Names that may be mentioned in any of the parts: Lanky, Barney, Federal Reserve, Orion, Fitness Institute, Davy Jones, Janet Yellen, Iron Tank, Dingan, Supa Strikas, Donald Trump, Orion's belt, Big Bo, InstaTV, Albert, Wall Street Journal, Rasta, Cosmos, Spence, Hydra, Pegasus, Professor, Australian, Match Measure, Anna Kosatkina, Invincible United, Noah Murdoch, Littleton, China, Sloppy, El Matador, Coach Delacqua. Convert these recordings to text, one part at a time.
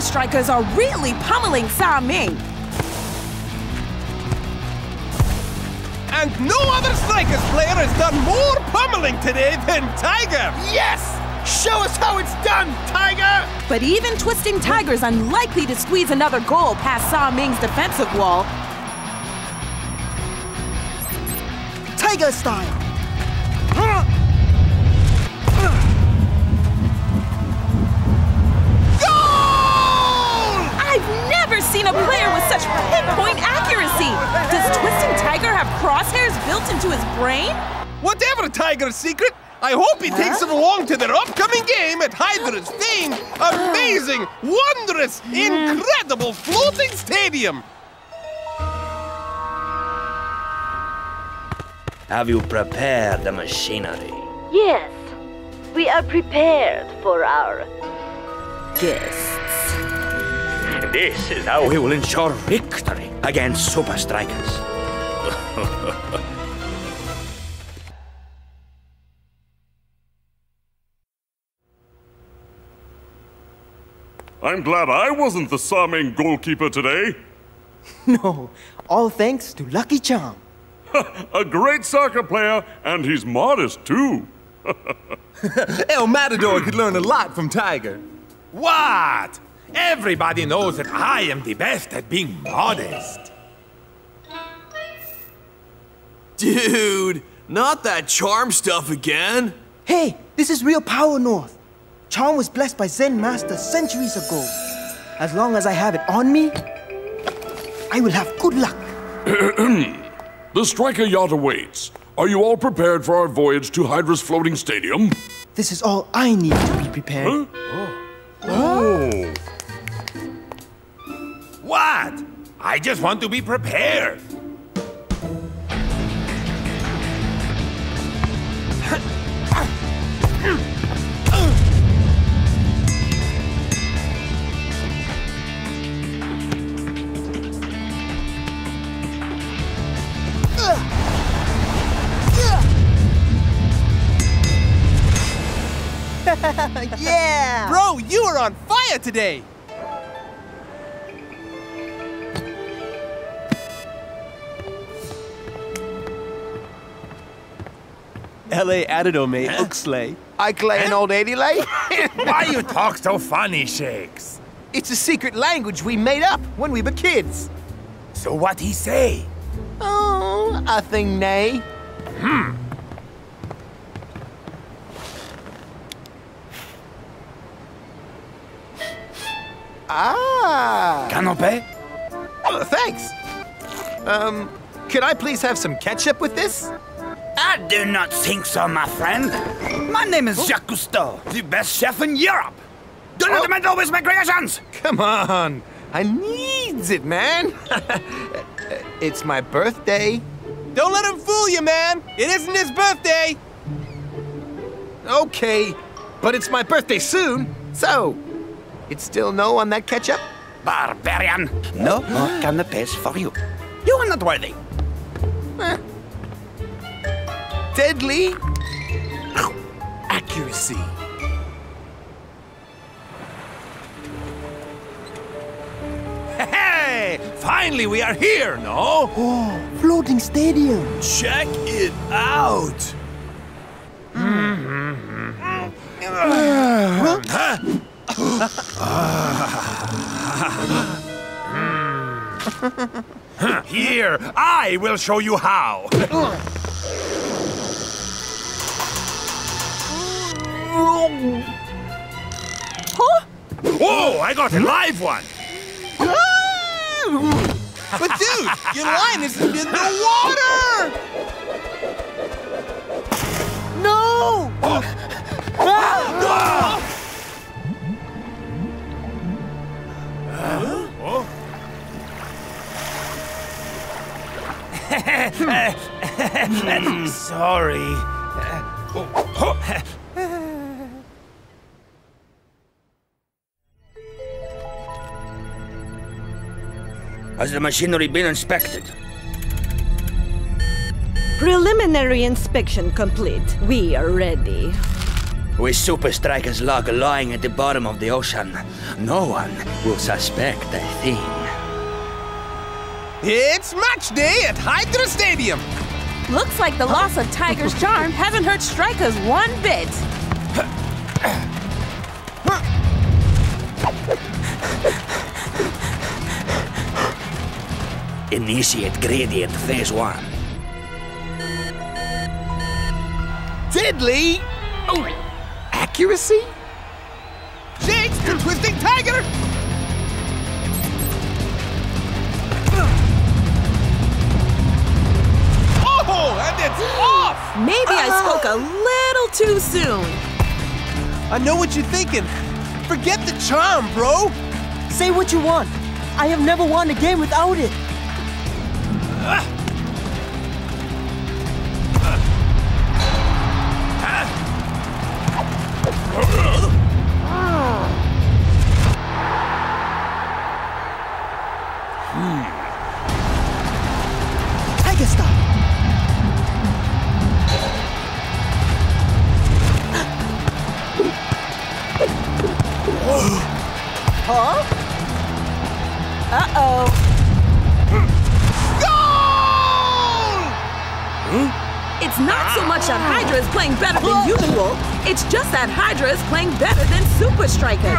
Supa Strikas are really pummeling Xiaoming. And no other Strikers player has done more pummeling today than Tiger. Yes! Show us how it's done, Tiger! But even Twisting Tiger's unlikely to squeeze another goal past Xiaoming's defensive wall. Tiger style. Goal! I've never seen a player with such pinpoint accuracy. Does Twisting Tiger have crosshairs built into his brain? Whatever Tiger's secret, I hope he takes them along to their upcoming game at Hydra's famed, amazing, wondrous, incredible floating stadium. Have you prepared the machinery? Yes, we are prepared for our guests. This is how we will ensure victory against Supa Strikas. I'm glad I wasn't the Xiaoming goalkeeper today. No, all thanks to Lucky Charm. A great soccer player, and he's modest, too. El Matador could learn a lot from Tiger. What? Everybody knows that I am the best at being modest. Dude, not that charm stuff again. Hey, this is real Power North. Charm was blessed by Zen Master centuries ago. As long as I have it on me, I will have good luck. The Striker yacht awaits. Are you all prepared for our voyage to Hydra's floating stadium? This is all I need to be prepared. Huh? Oh. Oh. What? I just want to be prepared. Yeah! Bro, you are on fire today! L.A. Adido, mate. Uxley. I clay an old 80 lay. Why you talk so funny, Shakes? It's a secret language we made up when we were kids. So what he say? Oh, I think nay. Hmm. Ah! Canapé? Oh, thanks! Could I please have some ketchup with this? I do not think so, my friend. My name is Jacques Cousteau, the best chef in Europe. Do not demand always my creations! Come on! I needs it, man! It's my birthday. Don't let him fool you, man! It isn't his birthday! Okay, but it's my birthday soon, so... It's still no on that ketchup? Barbarian! No more canapés for you. You are not worthy. Deadly accuracy. Hey! Finally we are here, no? Oh, floating stadium. Check it out. Huh? Here, I will show you how. Huh? Whoa, I got a live one. But dude, your line is in the water. No! Ah! Sorry. Has the machinery been inspected? Preliminary inspection complete. We are ready. With Supa Strikas' log lying at the bottom of the ocean, no one will suspect a thing. It's match day at Hydra Stadium! Looks like the loss of Tiger's Charm hasn't hurt Strikas one bit. Initiate gradient phase one. Deadly! Oh, accuracy? Shakes to Twisting Tiger! Oh, and it's off! Maybe I spoke a little too soon. I know what you're thinking. Forget the charm, bro. Say what you want. I have never won a game without it. It's just that Hydra is playing better than Supa Strikas.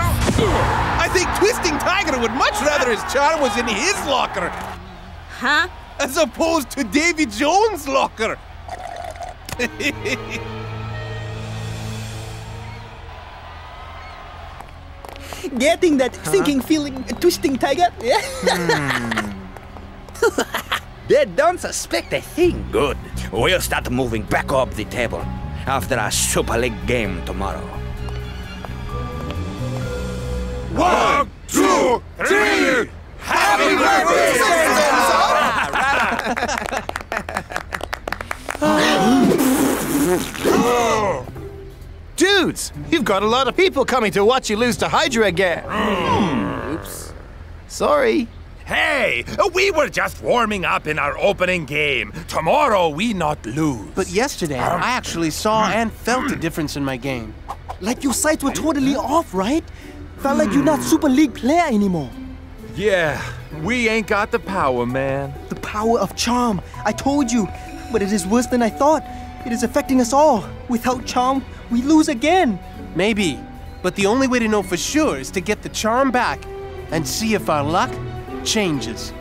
I think Twisting Tiger would much rather his charm was in his locker. Huh? As opposed to Davy Jones' locker. Getting that sinking feeling, Twisting Tiger? Yeah. They don't suspect a thing. Good. We'll start moving back up the table after our Super League game tomorrow. 1, 2, 3! Happy birthday! Dudes, you've got a lot of people coming to watch you lose to Hydra again. Oops. Sorry. Hey, we were just warming up in our opening game. Tomorrow we not lose. But yesterday, I actually saw and felt the difference in my game. Like your sights were totally off, right? Felt like you're not Super League player anymore. Yeah, we ain't got the power, man. The power of charm, I told you. But it is worse than I thought. It is affecting us all. Without charm, we lose again. Maybe, but the only way to know for sure is to get the charm back and see if our luck changes.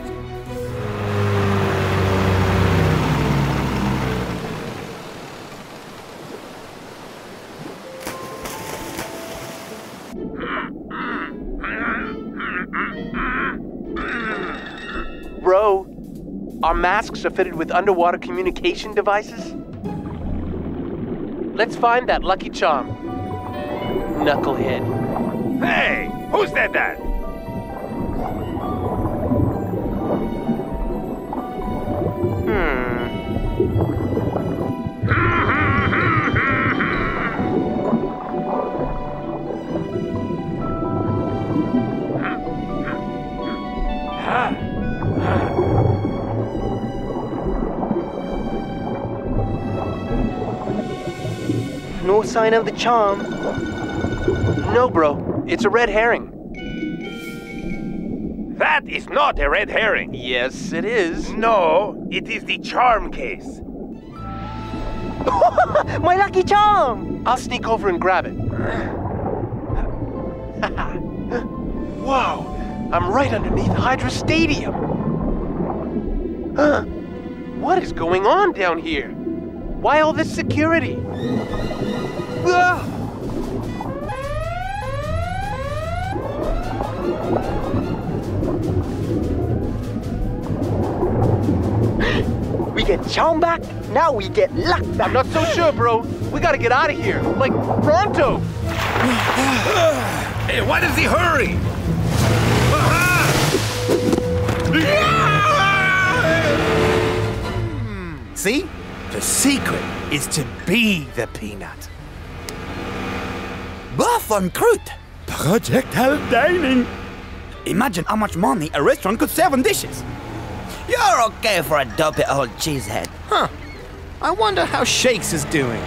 Bro, our masks are fitted with underwater communication devices. Let's find that lucky charm. Knucklehead. Hey, who said that? No sign of the charm. No, bro. It's a red herring. That is not a red herring. Yes, it is. No, it is the charm case. My lucky charm! I'll sneak over and grab it. Wow, I'm right underneath Hydra Stadium. Huh? What is going on down here? Why all this security? We get charm back, now we get luck back. I'm not so sure, bro. We gotta get out of here, like pronto. Hey, why does he hurry? See? The secret is to be the peanut. Buff on croûte. Projectile dining. Imagine how much money a restaurant could save on dishes. You're okay for a dopey old cheesehead. Huh. I wonder how Shakes is doing.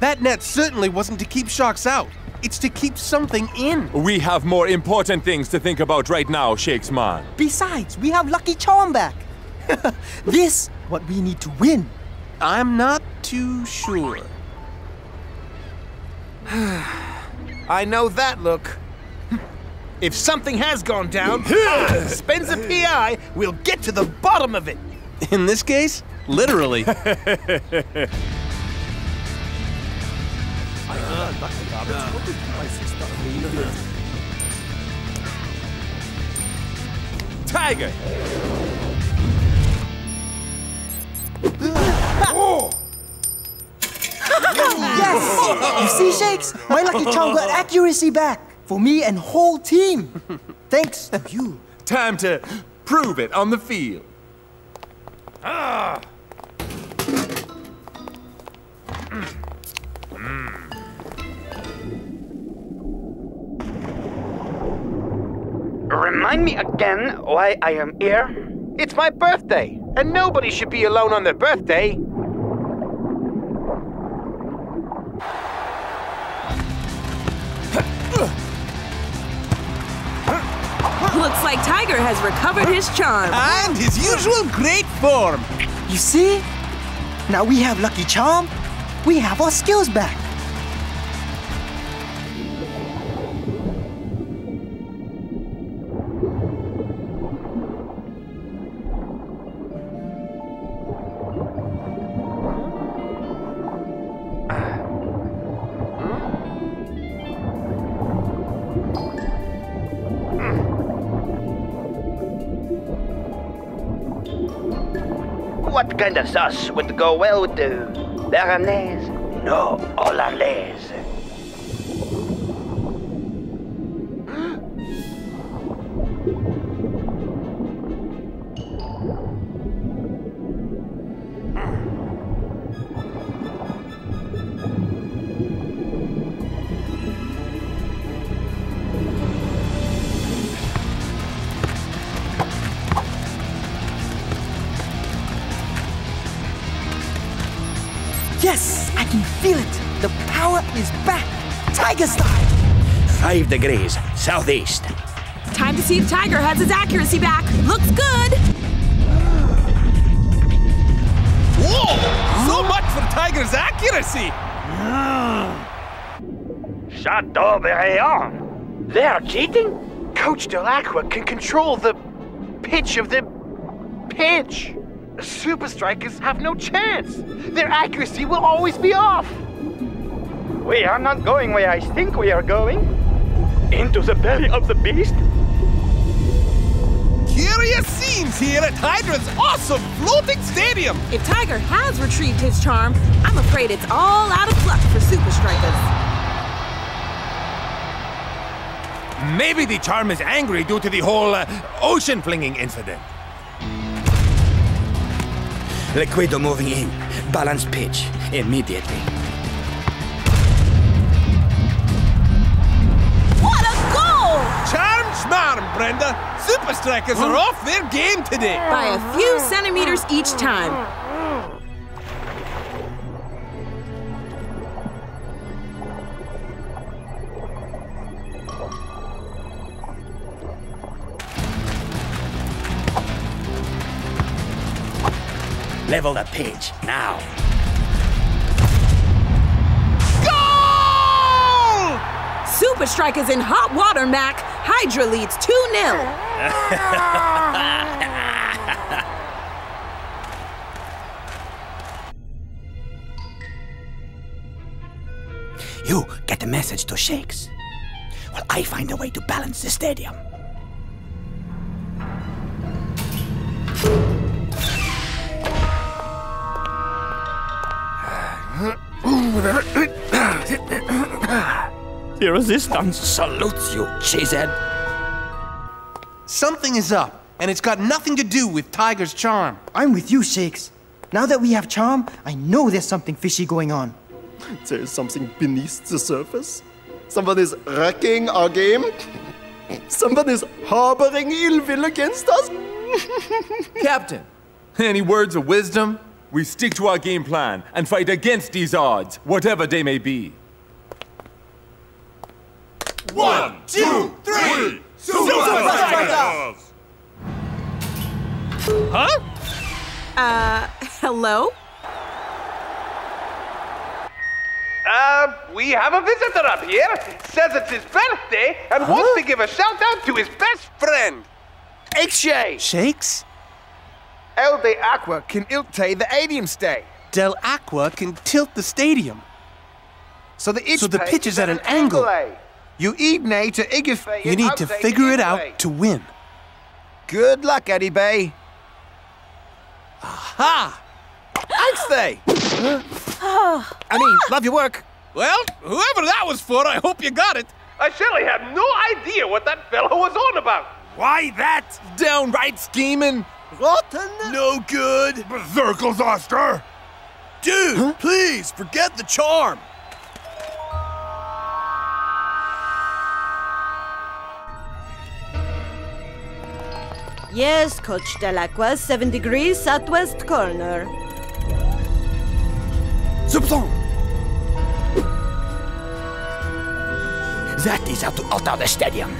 That net certainly wasn't to keep sharks out. It's to keep something in. We have more important things to think about right now, Shakes man. Besides, we have Lucky Charm back. This what we need to win. I'm not too sure. I know that look. If something has gone down, Spence a PI, we'll get to the bottom of it. In this case, literally. Tiger! Oh. Yes! You see, Shakes? My Lucky Charm got accuracy back for me and whole team. Thanks to you. Time to prove it on the field. Ah! Remind me again why I am here? It's my birthday, and nobody should be alone on their birthday. Looks like Tiger has recovered his charm. And his usual great form. You see? Now we have Lucky Charm. We have our skills back. What kind of sauce would go well with the Béarnaise? No, Hollandaise. Yes, I can feel it. The power is back. Tiger style. 5 degrees southeast. Time to see if Tiger has his accuracy back. Looks good. Whoa! So much for Tiger's accuracy. Chateaubriand. They are cheating? Coach Delacqua can control the pitch of the pitch. Supa Strikas have no chance. Their accuracy will always be off. We are not going where I think we are going. Into the belly of the beast? Curious scenes here at Hydra's awesome floating stadium. If Tiger has retrieved his charm, I'm afraid it's all out of luck for Supa Strikas. Maybe the charm is angry due to the whole ocean flinging incident. Liquido moving in. Balance pitch. Immediately. What a goal! Charm schmarm, Brenda. Supa Strikas are off their game today. By a few centimeters each time. Level the pitch, now. Goal! Supa Strikas in hot water, Mac. Hydra leads 2-0. You get the message to Shakes. Well, I find a way to balance the stadium. The resistance salutes you, Chized. Something is up, and it's got nothing to do with Tiger's charm. I'm with you, Shakes. Now that we have charm, I know there's something fishy going on. There is something beneath the surface. Someone is wrecking our game. Someone is harboring ill will against us. Captain, any words of wisdom? We stick to our game plan and fight against these odds, whatever they may be. 1, 2, 3! Super Strikas! Huh? Hello? We have a visitor up here. Says it's his birthday and wants to give a shout out to his best friend. Shakes. Shakes? El Delacqua can ilte the adium stay. Delacqua can tilt the stadium. So the pitch is at an angle. You need to figure it out to win. Good luck, Eddie Bay. Aha! Axthay! I mean, love your work. Well, whoever that was for, I hope you got it. I surely have no idea what that fellow was on about. Why that? Downright scheming. Rotten. No good. Berserkles, Oscar. Dude, please, forget the charm. Yes, Coach Delacqua, 7 degrees southwest corner. Subson! That is how to alter the stadium.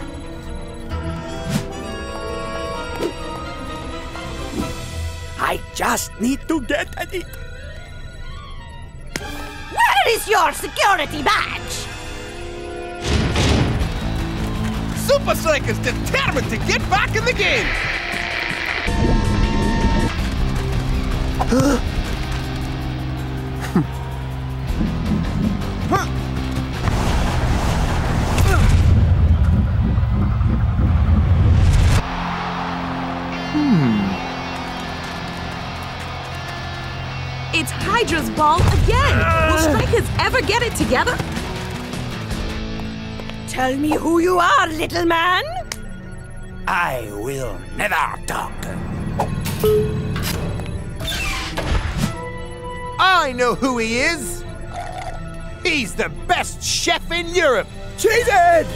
I just need to get at it. Where is your security badge? Supa Strikas is determined to get back in the game. It's Hydra's ball again. Will Strikas ever get it together? Tell me who you are, little man. I will never talk. I know who he is. He's the best chef in Europe. Cheated!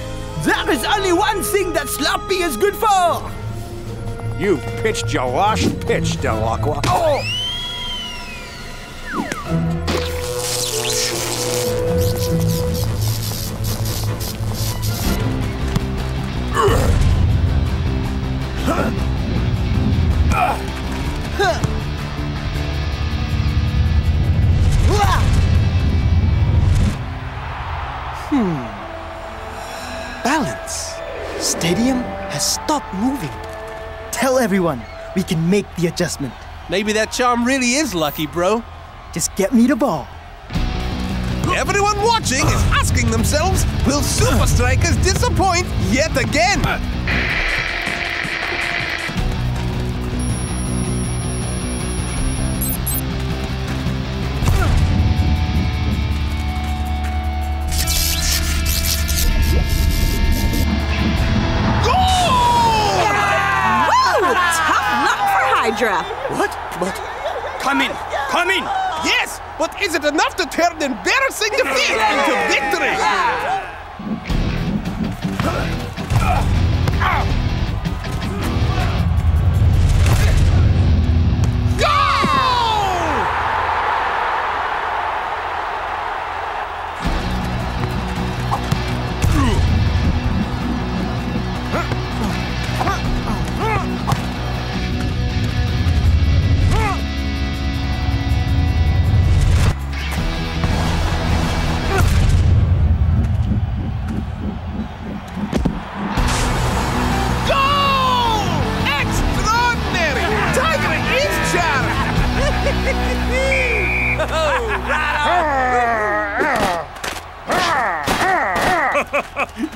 There is only one thing that sloppy is good for. You pitched your last pitch, Delacqua. Oh! Balance. Stadium has stopped moving. Tell everyone we can make the adjustment. Maybe that charm really is lucky, bro. Just get me the ball. Everyone watching is asking themselves, will Supa Strikas disappoint yet again? Hydra. What? But come in! Come in! Yes! But is it enough to turn embarrassing defeat into victory?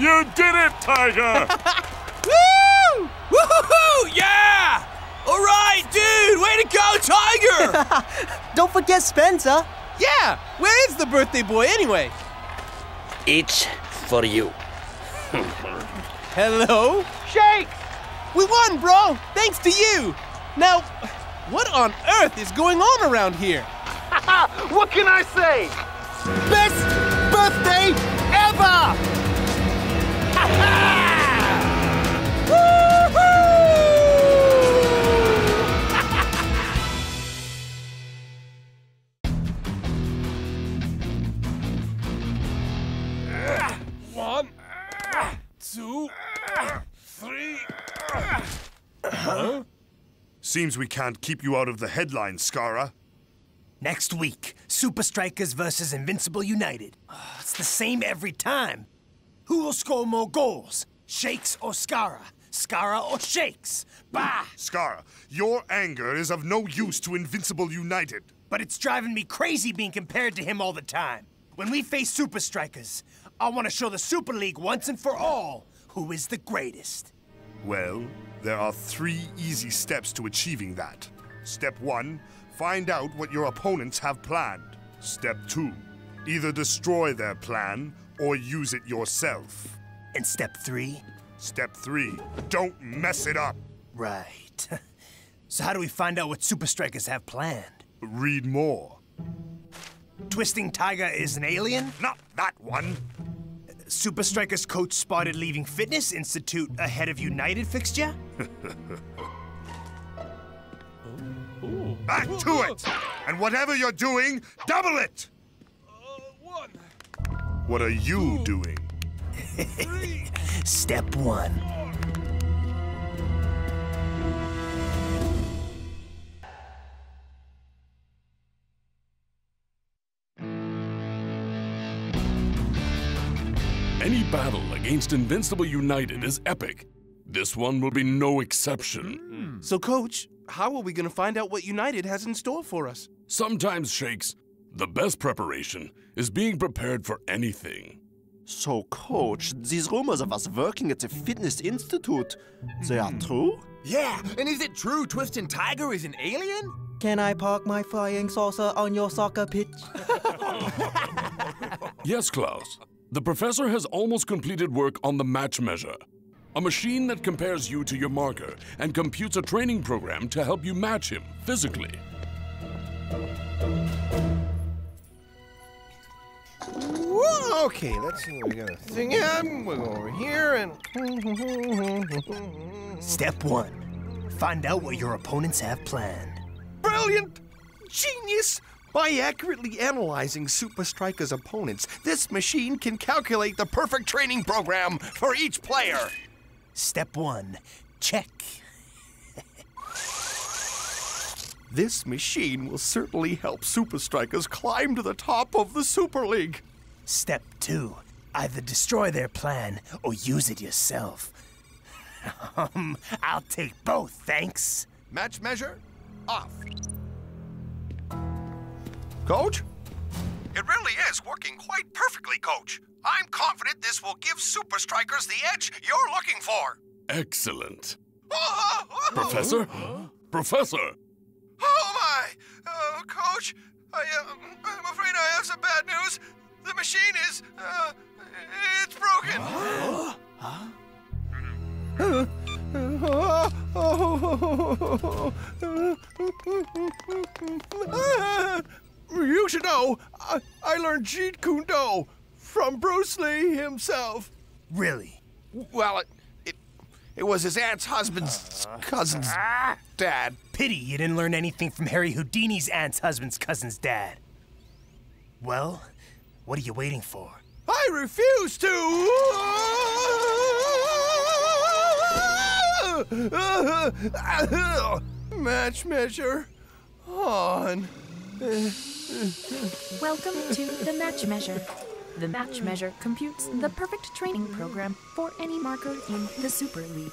You did it, Tiger! Woo! Woo-hoo-hoo! Yeah! All right, dude! Way to go, Tiger! Don't forget Spencer. Yeah! Where is the birthday boy anyway? It's for you. Hello? Shakes! We won, bro! Thanks to you! Now, what on earth is going on around here? What can I say? Best birthday ever! Seems we can't keep you out of the headlines, Skarra. Next week, Supa Strikas versus Invincible United. It's the same every time. Who will score more goals? Shakes or Skarra? Skarra or Shakes? Bah! Skarra, your anger is of no use to Invincible United. But it's driving me crazy being compared to him all the time. When we face Supa Strikas, I want to show the Super League once and for all who is the greatest. Well, there are three easy steps to achieving that. Step one, find out what your opponents have planned. Step two, either destroy their plan or use it yourself. And step three? Step three, don't mess it up. Right. So how do we find out what Supa Strikas have planned? Read more. Twisting Tiger is an alien? Not that one. Supa Strikas coach spotted leaving Fitness Institute ahead of United fixture? Back to it! And whatever you're doing, double it! One. What are you doing? Step one. Any battle against Invincible United is epic. This one will be no exception. So, Coach, how are we going to find out what United has in store for us? Sometimes, Shakes, the best preparation is being prepared for anything. So, Coach, these rumors of us working at the Fitness Institute, they are true? Yeah, and is it true Twisting Tiger is an alien? Can I park my flying saucer on your soccer pitch? Yes, Klaus. The Professor has almost completed work on the Match Measure, a machine that compares you to your marker and computes a training program to help you match him physically. Whoa, okay, let's see what we got. Thing in, we'll go over here and... Step one, find out what your opponents have planned. Brilliant! Genius! By accurately analyzing Supa Strikas' opponents, this machine can calculate the perfect training program for each player. Step one, check. This machine will certainly help Supa Strikas climb to the top of the Super League. Step two, either destroy their plan or use it yourself. I'll take both, thanks. Match measure, off. Coach? It really is working quite perfectly, Coach. I'm confident this will give Supa Strikas the edge you're looking for. Excellent. Professor? Professor? Oh, my! Coach, I'm afraid I have some bad news. The machine is... it's broken. You should know, I learned Jeet Kune Do from Bruce Lee himself. Really? Well, it was his aunt's husband's cousin's dad. Pity you didn't learn anything from Harry Houdini's aunt's husband's cousin's dad. Well, what are you waiting for? I refuse to! Match measure on. Welcome to the Match Measure. The Match Measure computes the perfect training program for any marker in the Super League.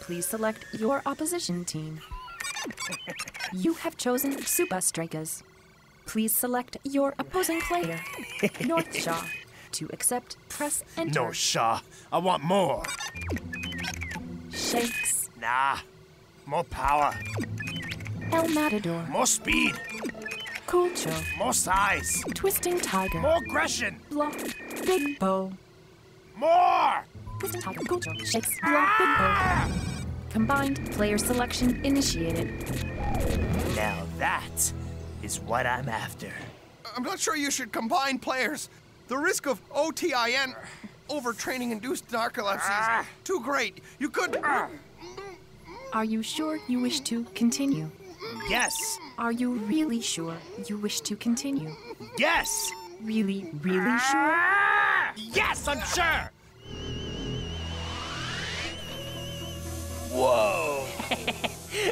Please select your opposition team. You have chosen Supa Strikas. Please select your opposing player, North Shaw. To accept, press enter. North Shaw, I want more. Shakes. Nah, more power. El Matador. More speed. Culture. More size. Twisting Tiger. More aggression. Block. Big Bo. More! Twisting Tiger. Culture. Shakes. Block. Big Bo. Combined player selection initiated. Now that is what I'm after. I'm not sure you should combine players. The risk of OTIN, overtraining-induced narcolepsy, is too great. You could... Are you sure you wish to continue? Yes. Are you really sure you wish to continue? Yes. Really, really sure? Yes, I'm sure. Whoa.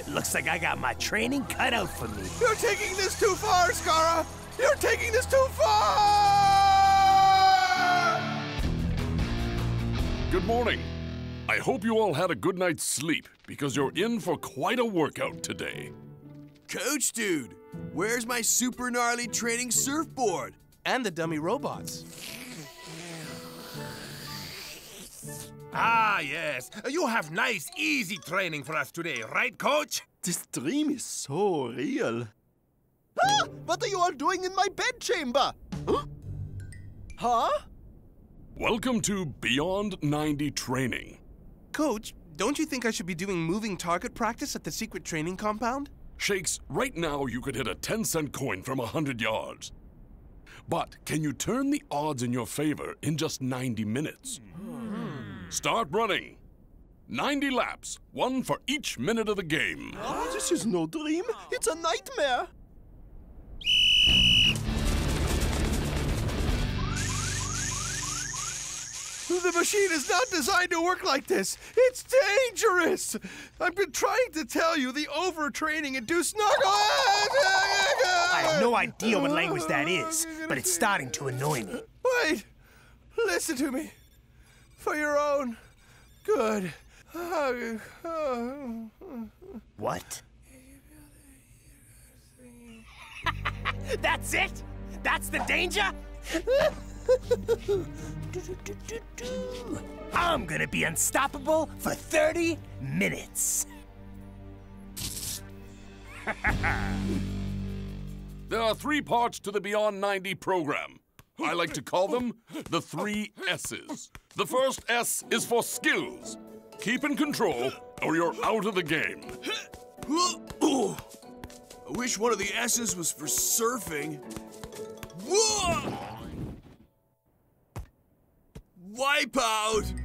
Looks like I got my training cut out for me. You're taking this too far, Skarra! You're taking this too far! Good morning. I hope you all had a good night's sleep, because you're in for quite a workout today. Coach dude, where's my super gnarly training surfboard? And the dummy robots. Ah, yes. You have nice, easy training for us today, right, Coach? This dream is so real. Ah! What are you all doing in my bedchamber? Huh? Huh? Welcome to Beyond 90 Training. Coach, don't you think I should be doing moving target practice at the secret training compound? Shakes, right now you could hit a 10-cent coin from 100 yards. But can you turn the odds in your favor in just 90 minutes? Start running. 90 laps, one for each minute of the game. Oh, this is no dream. It's a nightmare. The machine is not designed to work like this. It's dangerous. I've been trying to tell you the overtraining induced knock. I have no idea what language that is, but it's starting to annoy me. Wait, listen to me. For your own good. What? That's it? That's the danger? I'm gonna be unstoppable for 30 minutes. There are three parts to the Beyond 90 program. I like to call them the three S's. The first S is for skills. Keep in control, or you're out of the game. I wish one of the S's was for surfing. Wipeout!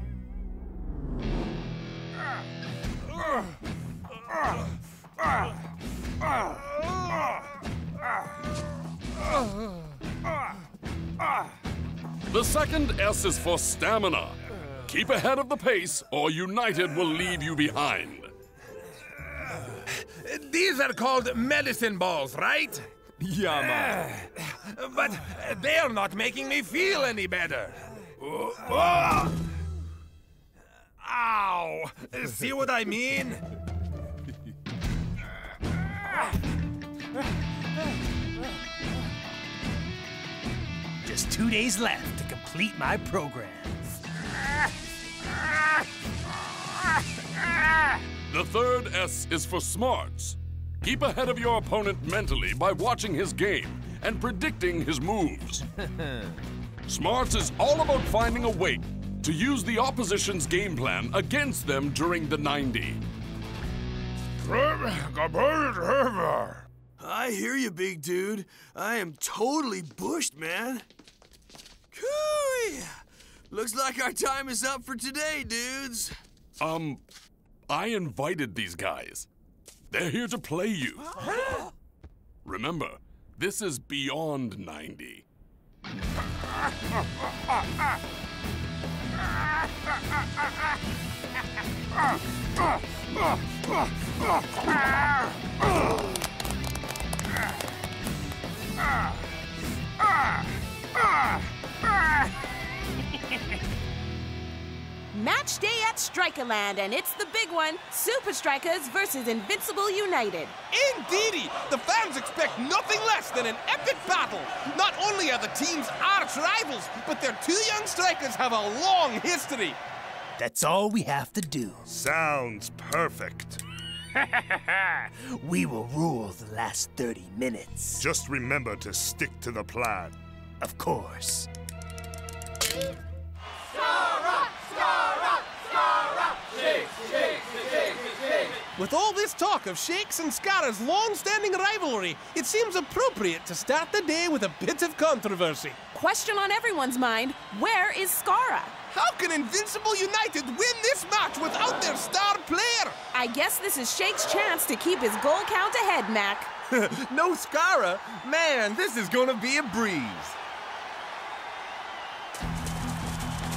The second S is for stamina. Keep ahead of the pace, or United will leave you behind. These are called medicine balls, right? Yeah, man. But they're not making me feel any better. Ow! See what I mean? Just 2 days left to complete my program. The third S is for smarts. Keep ahead of your opponent mentally by watching his game and predicting his moves. Smarts is all about finding a way to use the opposition's game plan against them during the 90. I hear you, big dude. I am totally bushed, man. Cooey! Looks like our time is up for today, dudes. I invited these guys. They're here to play you. Remember, this is Beyond 90. Match day at Strikaland, and it's the big one, Supa Strikas versus Invincible United. Indeedy! The fans expect nothing less than an epic battle. Not only are the teams arch rivals, but their two young strikers have a long history. That's all we have to do. Sounds perfect. We will rule the last 30 minutes. Just remember to stick to the plan. Of course. Skarra! Skarra! Skarra! Shakes! Shakes! Shakes! Shakes! With all this talk of Shakes and Skarra's long-standing rivalry, it seems appropriate to start the day with a bit of controversy. Question on everyone's mind, where is Skarra? How can Invincible United win this match without their star player? I guess this is Shakes' chance to keep his goal count ahead, Mac. No Skarra? Man, this is gonna be a breeze.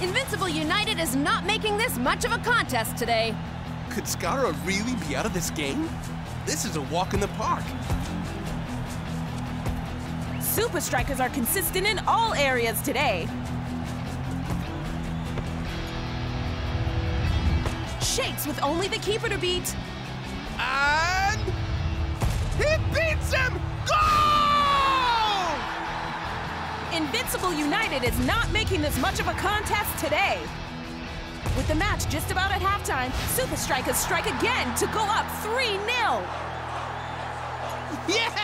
Invincible United is not making this much of a contest today. Could Skarra really be out of this game? This is a walk in the park. Supa Strikas are consistent in all areas today. Shakes with only the keeper to beat. And he beats him! Goal! Invincible United is not making this much of a contest today. With the match just about at halftime, Supa Strikas strike again to go up 3-0. Yeah!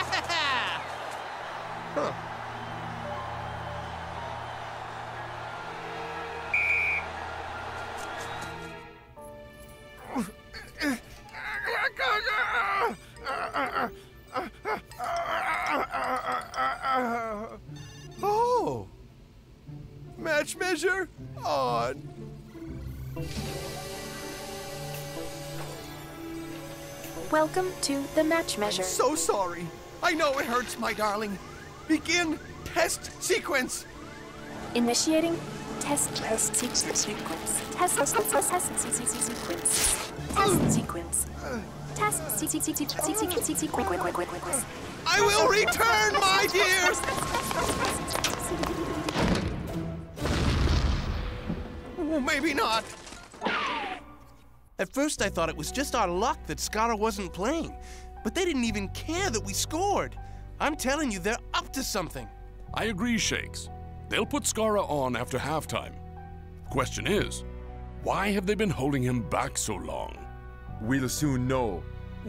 Huh. Oh! Match measure on. Welcome to the match measure. I'm so sorry. I know it hurts, my darling. Begin test sequence. Initiating test sequence. Test sequence. I will return, my dear. Maybe not. At first I thought it was just our luck that Skarra wasn't playing, but they didn't even care that we scored. I'm telling you, they're up to something. I agree, Shakes. They'll put Skarra on after halftime. Question is, why have they been holding him back so long? We'll soon know.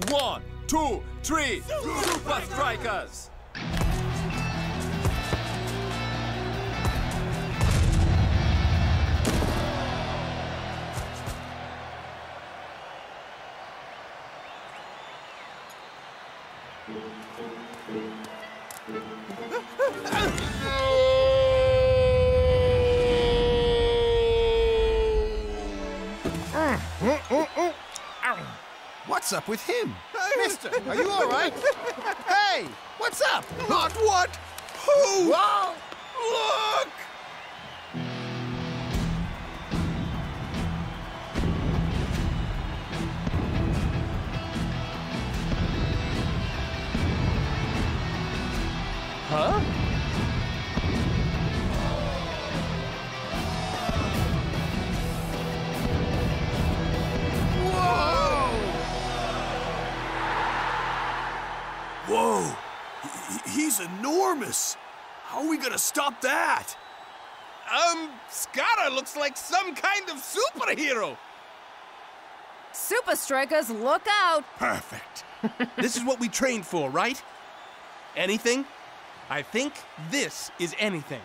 1, 2, 3, Supa Strikas! What's up with him? Mister, are you all right? Hey, what's up? Not what? Who? Wow! Look! Huh? Whoa! He's enormous! How are we gonna stop that? Skarra looks like some kind of superhero! Supa Strikas, look out! Perfect! This is what we trained for, right? Anything? I think this is anything.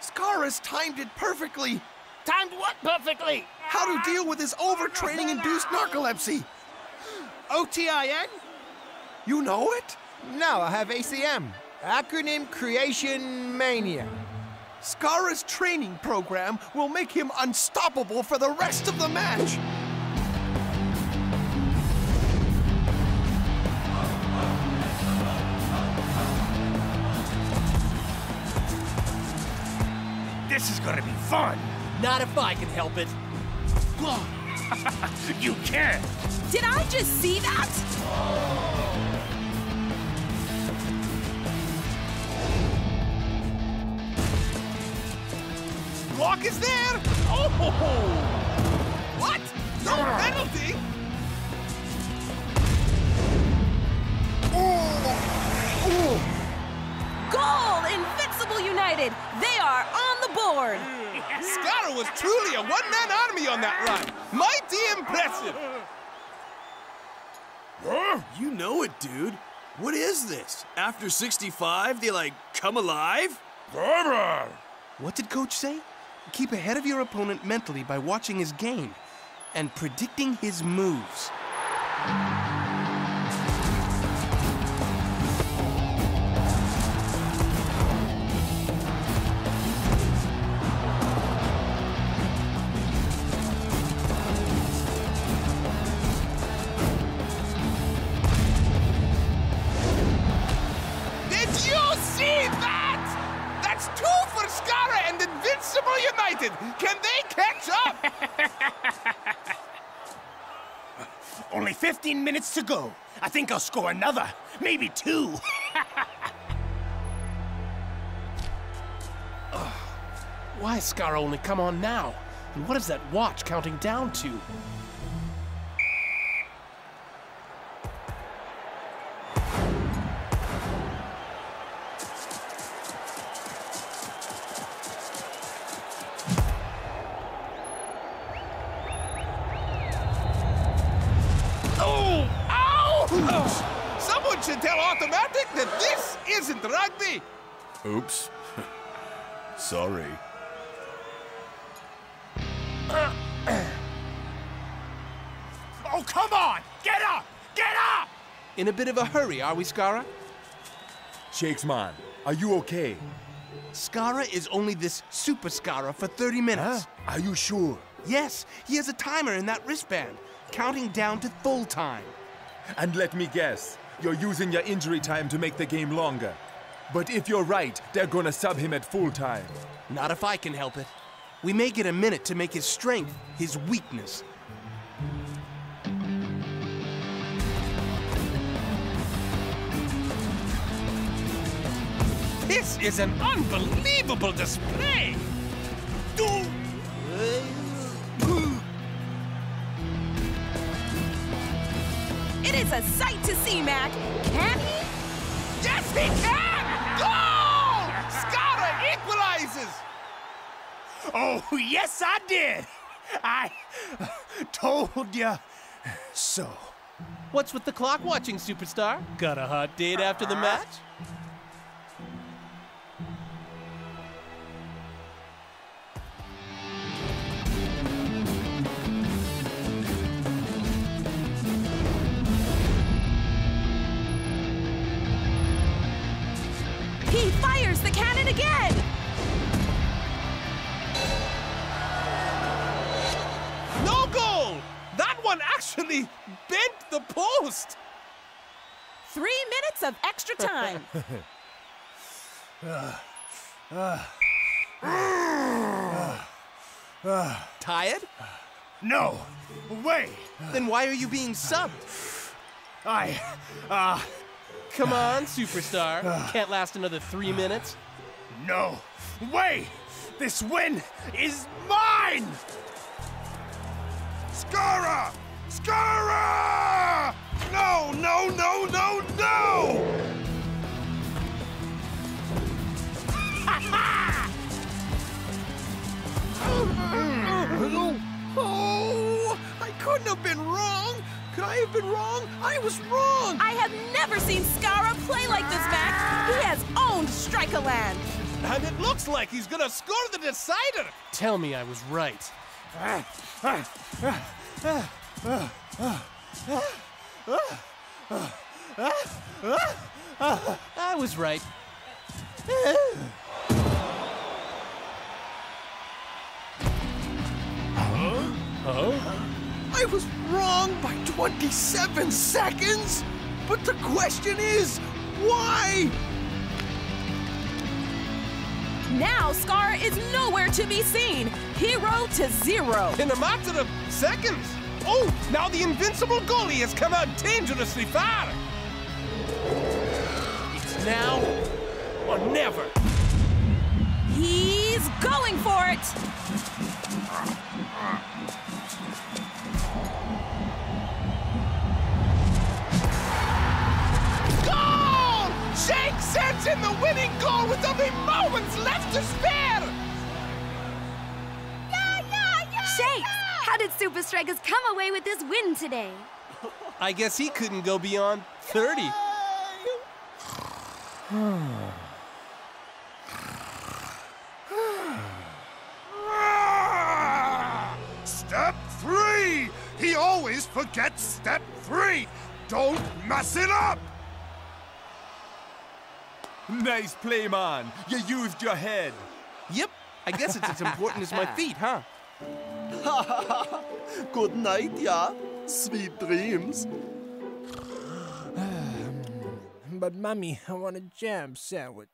Skarra's timed it perfectly. Timed what perfectly? How to deal with his overtraining-induced narcolepsy. OTIN? You know it? No, I have ACM. Acronym Creation Mania. Skarra's training program will make him unstoppable for the rest of the match. This is gonna be fun. Not if I can help it. You can. Did I just see that? Block is there. Oh! What? No penalty? Ooh. Ooh. Goal! Invincible United. They are on the board. Skarra was truly a one-man army on that run. Mighty impressive. Huh? You know it, dude. What is this? After 65, they like come alive? What did Coach say? Keep ahead of your opponent mentally by watching his game and predicting his moves. Can they catch up? Only 15 minutes to go. I think I'll score another, maybe two. Why has Skarra only come on now? And what is that watch counting down to? Oops. Sorry. Oh, come on! Get up! Get up! In a bit of a hurry, are we, Skarra? Shakes, man. Are you okay? Skarra is only this Super Skarra for 30 minutes. Huh? Are you sure? Yes. He has a timer in that wristband, counting down to full time. And let me guess, you're using your injury time to make the game longer. But if you're right, they're gonna sub him at full time. Not if I can help it. We may get a minute to make his strength his weakness. This is an unbelievable display! It is a sight to see, Mac. Can he? Yes, he can! Goal! Skarra equalizes! Oh, yes, I did. I told ya so. What's with the clock watching, superstar? Got a hot date after the match? He fires the cannon again! No goal! That one actually bent the post! 3 minutes of extra time. Tired? No way! Then why are you being subbed? Come on, superstar. Can't last another 3 minutes. No way! This win is mine! Skarra! Skarra! No, no, no, no, no! Oh, I couldn't have been wrong! Could I have been wrong? I was wrong! I have never seen Skarra play like this, Mac. He has owned Strikaland. And it looks like he's gonna score the decider. Tell me I was right. I was right. Huh? Oh? I was wrong by 27 seconds, but the question is, why? Now Skarra is nowhere to be seen. Hero to zero. In a matter of seconds. Oh, now the invincible goalie has come out dangerously far. It's now or never. He's going for it. Shakes sends in the winning goal with only moments left to spare! Shakes, how did Supa Strikas come away with this win today? I guess he couldn't go beyond 30. Step three! He always forgets step three! Don't mess it up! Nice play, man. You used your head. Yep. I guess it's as important as my feet, huh? Good night, yeah. Sweet dreams. But, Mommy, I want a jam sandwich.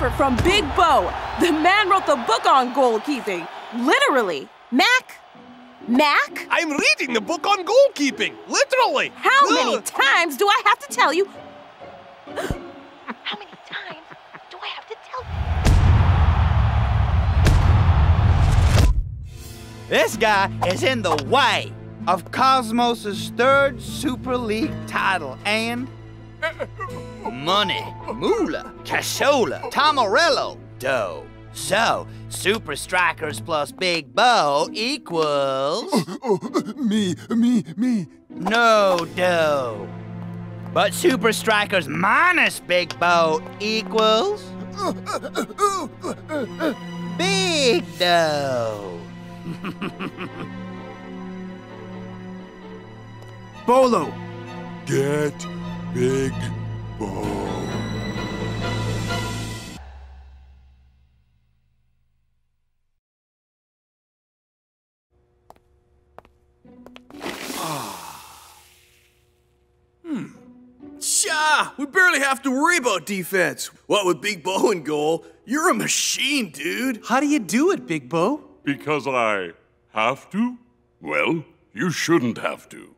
effort from Big Bo. The man wrote the book on goalkeeping. Literally. Mac? I'm reading the book on goalkeeping. Literally. How many times do I have to tell you? How many times do I have to tell you? This guy is in the way of Cosmos' third Super League title and money, moolah, cashola, tamarello, dough. So, Super Strikers plus Big Bo equals... Me. No dough. But Super Strikers minus Big Bo equals... Big dough. Bolo. Get Big Bo. We barely have to worry about defense. What with Big Bo in goal, you're a machine, dude. How do you do it, Big Bo? Because I have to? Well, you shouldn't have to.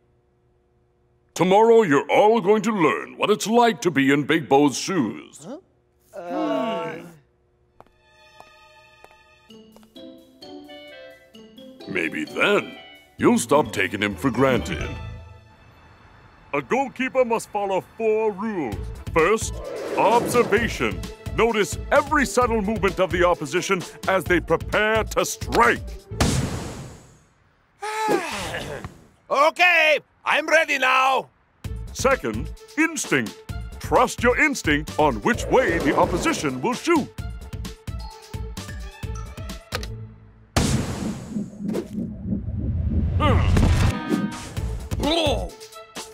Tomorrow, you're all going to learn what it's like to be in Big Bo's shoes. Huh? Maybe then, you'll stop taking him for granted. A goalkeeper must follow four rules. First, observation. Notice every subtle movement of the opposition as they prepare to strike. Okay, I'm ready now. Second, instinct. Trust your instinct on which way the opposition will shoot.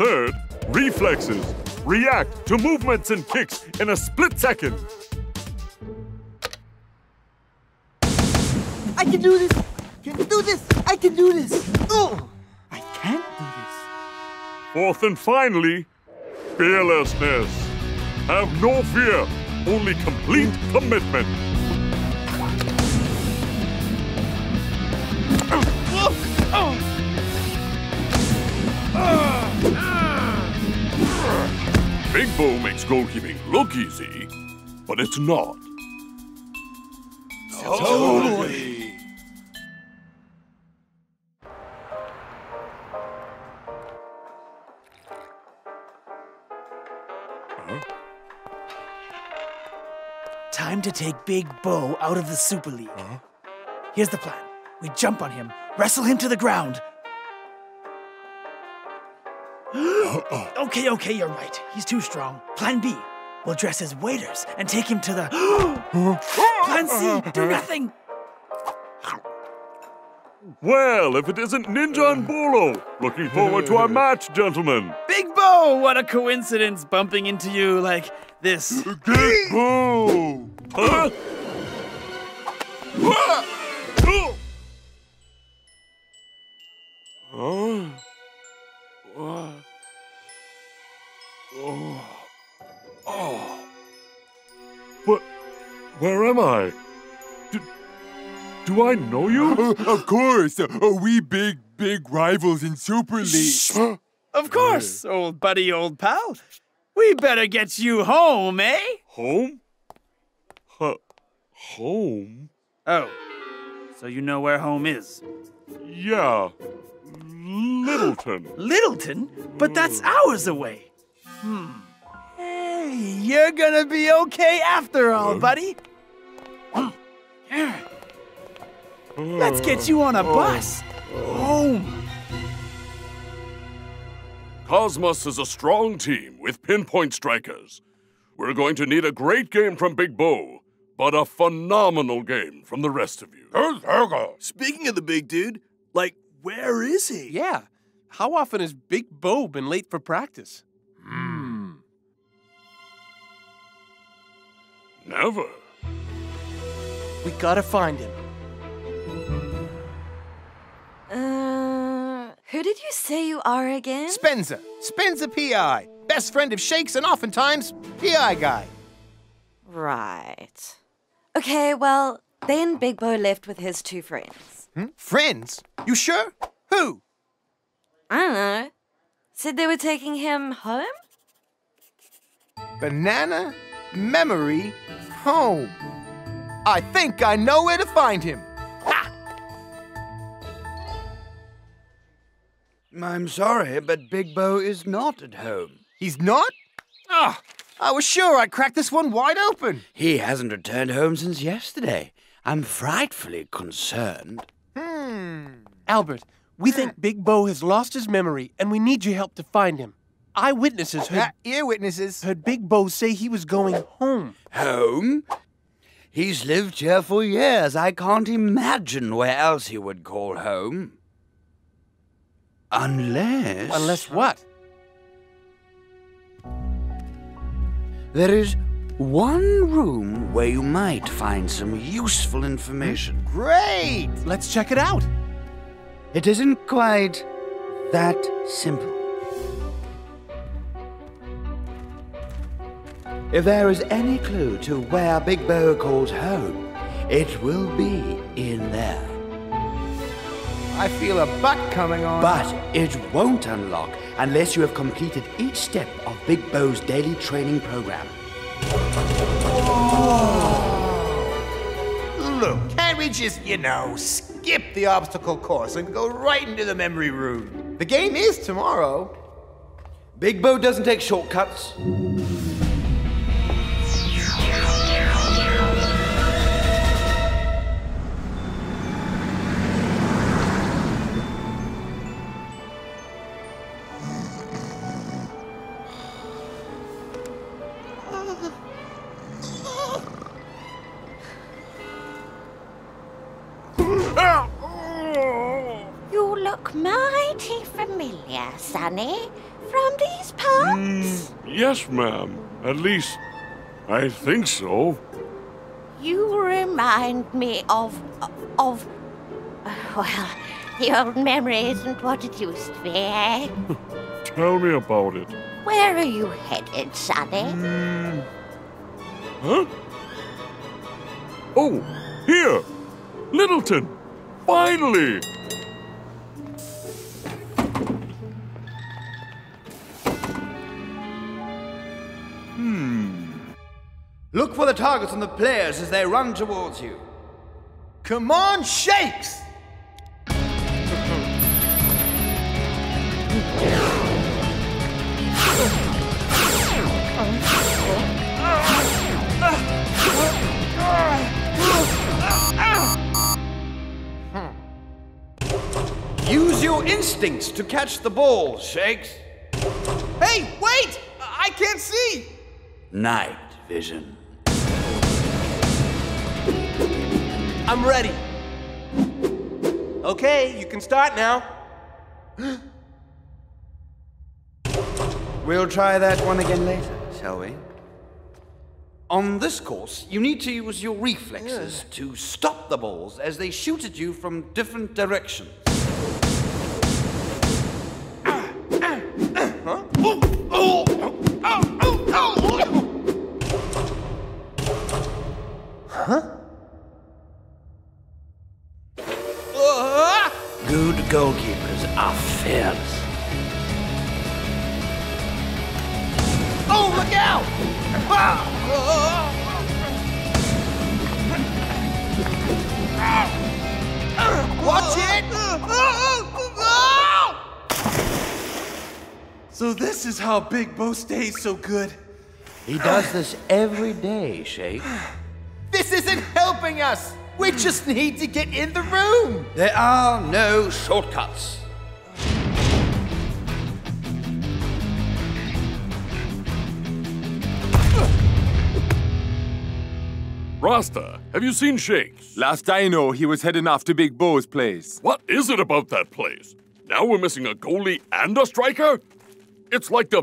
Third, reflexes. React to movements and kicks in a split second. I can do this. I can do this. Oh, I can't do this. Fourth and finally, fearlessness. Have no fear, only complete commitment. Big Bo makes goalkeeping look easy, but it's not. Totally! Huh? Time to take Big Bo out of the Super League. Huh? Here's the plan. We jump on him, wrestle him to the ground. Okay, you're right. He's too strong. Plan B, we'll dress as waiters and take him to the... Plan C, do nothing! Well, if it isn't Ninja and Bolo, looking forward to our match, gentlemen. Big Bo, what a coincidence bumping into you like this. Big Bo! Huh? Where am I? Do I know you? Of course. We big rivals in Super League. Shh. Of course, old buddy, old pal. We better get you home, eh? Home? Home? Oh, so you know where home is? Yeah, Littleton. Littleton? But that's hours away. Hey, you're gonna be okay after all, buddy. Let's get you on a bus. Home. Cosmos is a strong team with pinpoint strikers. We're going to need a great game from Big Bo, but a phenomenal game from the rest of you. Speaking of the big dude, like, where is he? Yeah. How often has Big Bo been late for practice? Never. We gotta find him. Who did you say you are again? Spencer. Spencer P.I. Best friend of Shakes and oftentimes P.I. guy. Right. Okay, well, then Big Bo left with his two friends. Hmm? Friends? You sure? Who? I don't know. Said they were taking him home? Banana Memory Home. I think I know where to find him. Ha! I'm sorry, but Big Bo is not at home. He's not? Ah, oh, I was sure I'd crack this one wide open. He hasn't returned home since yesterday. I'm frightfully concerned. Albert, we think Big Bo has lost his memory, and we need your help to find him. Eyewitnesses heard... Earwitnesses heard Big Bo say he was going home. Home? He's lived here for years. I can't imagine where else he would call home. Unless... Unless what? There is one room where you might find some useful information. Great! Let's check it out. It isn't quite that simple. If there is any clue to where Big Bo calls home, it will be in there. I feel a butt coming on. But it won't unlock unless you have completed each step of Big Bo's daily training program. Oh. Look, can't we just, you know, skip the obstacle course and go right into the memory room? The game is tomorrow. Big Bo doesn't take shortcuts. From these parts? Yes, ma'am. At least, I think so. You remind me well, the old memory isn't what it used to be, eh? Tell me about it. Where are you headed, Sonny? Huh? Oh, here! Littleton! Finally! Look for the targets on the players as they run towards you. Come on, Shakes! Use your instincts to catch the ball, Shakes. Hey, wait! I can't see! Night vision. I'm ready. Okay, you can start now. We'll try that one again later, shall we? On this course, you need to use your reflexes to stop the balls as they shoot at you from different directions. Huh? Good goalkeepers are fearless. Oh, look out! Watch it! So this is how Big Bo stays so good. He does this every day, Shake. This isn't helping us! We just need to get in the room! There are no shortcuts. Rasta, have you seen Shakes? Last I know, he was heading off to Big Bo's place. What is it about that place? Now we're missing a goalie and a striker? It's like the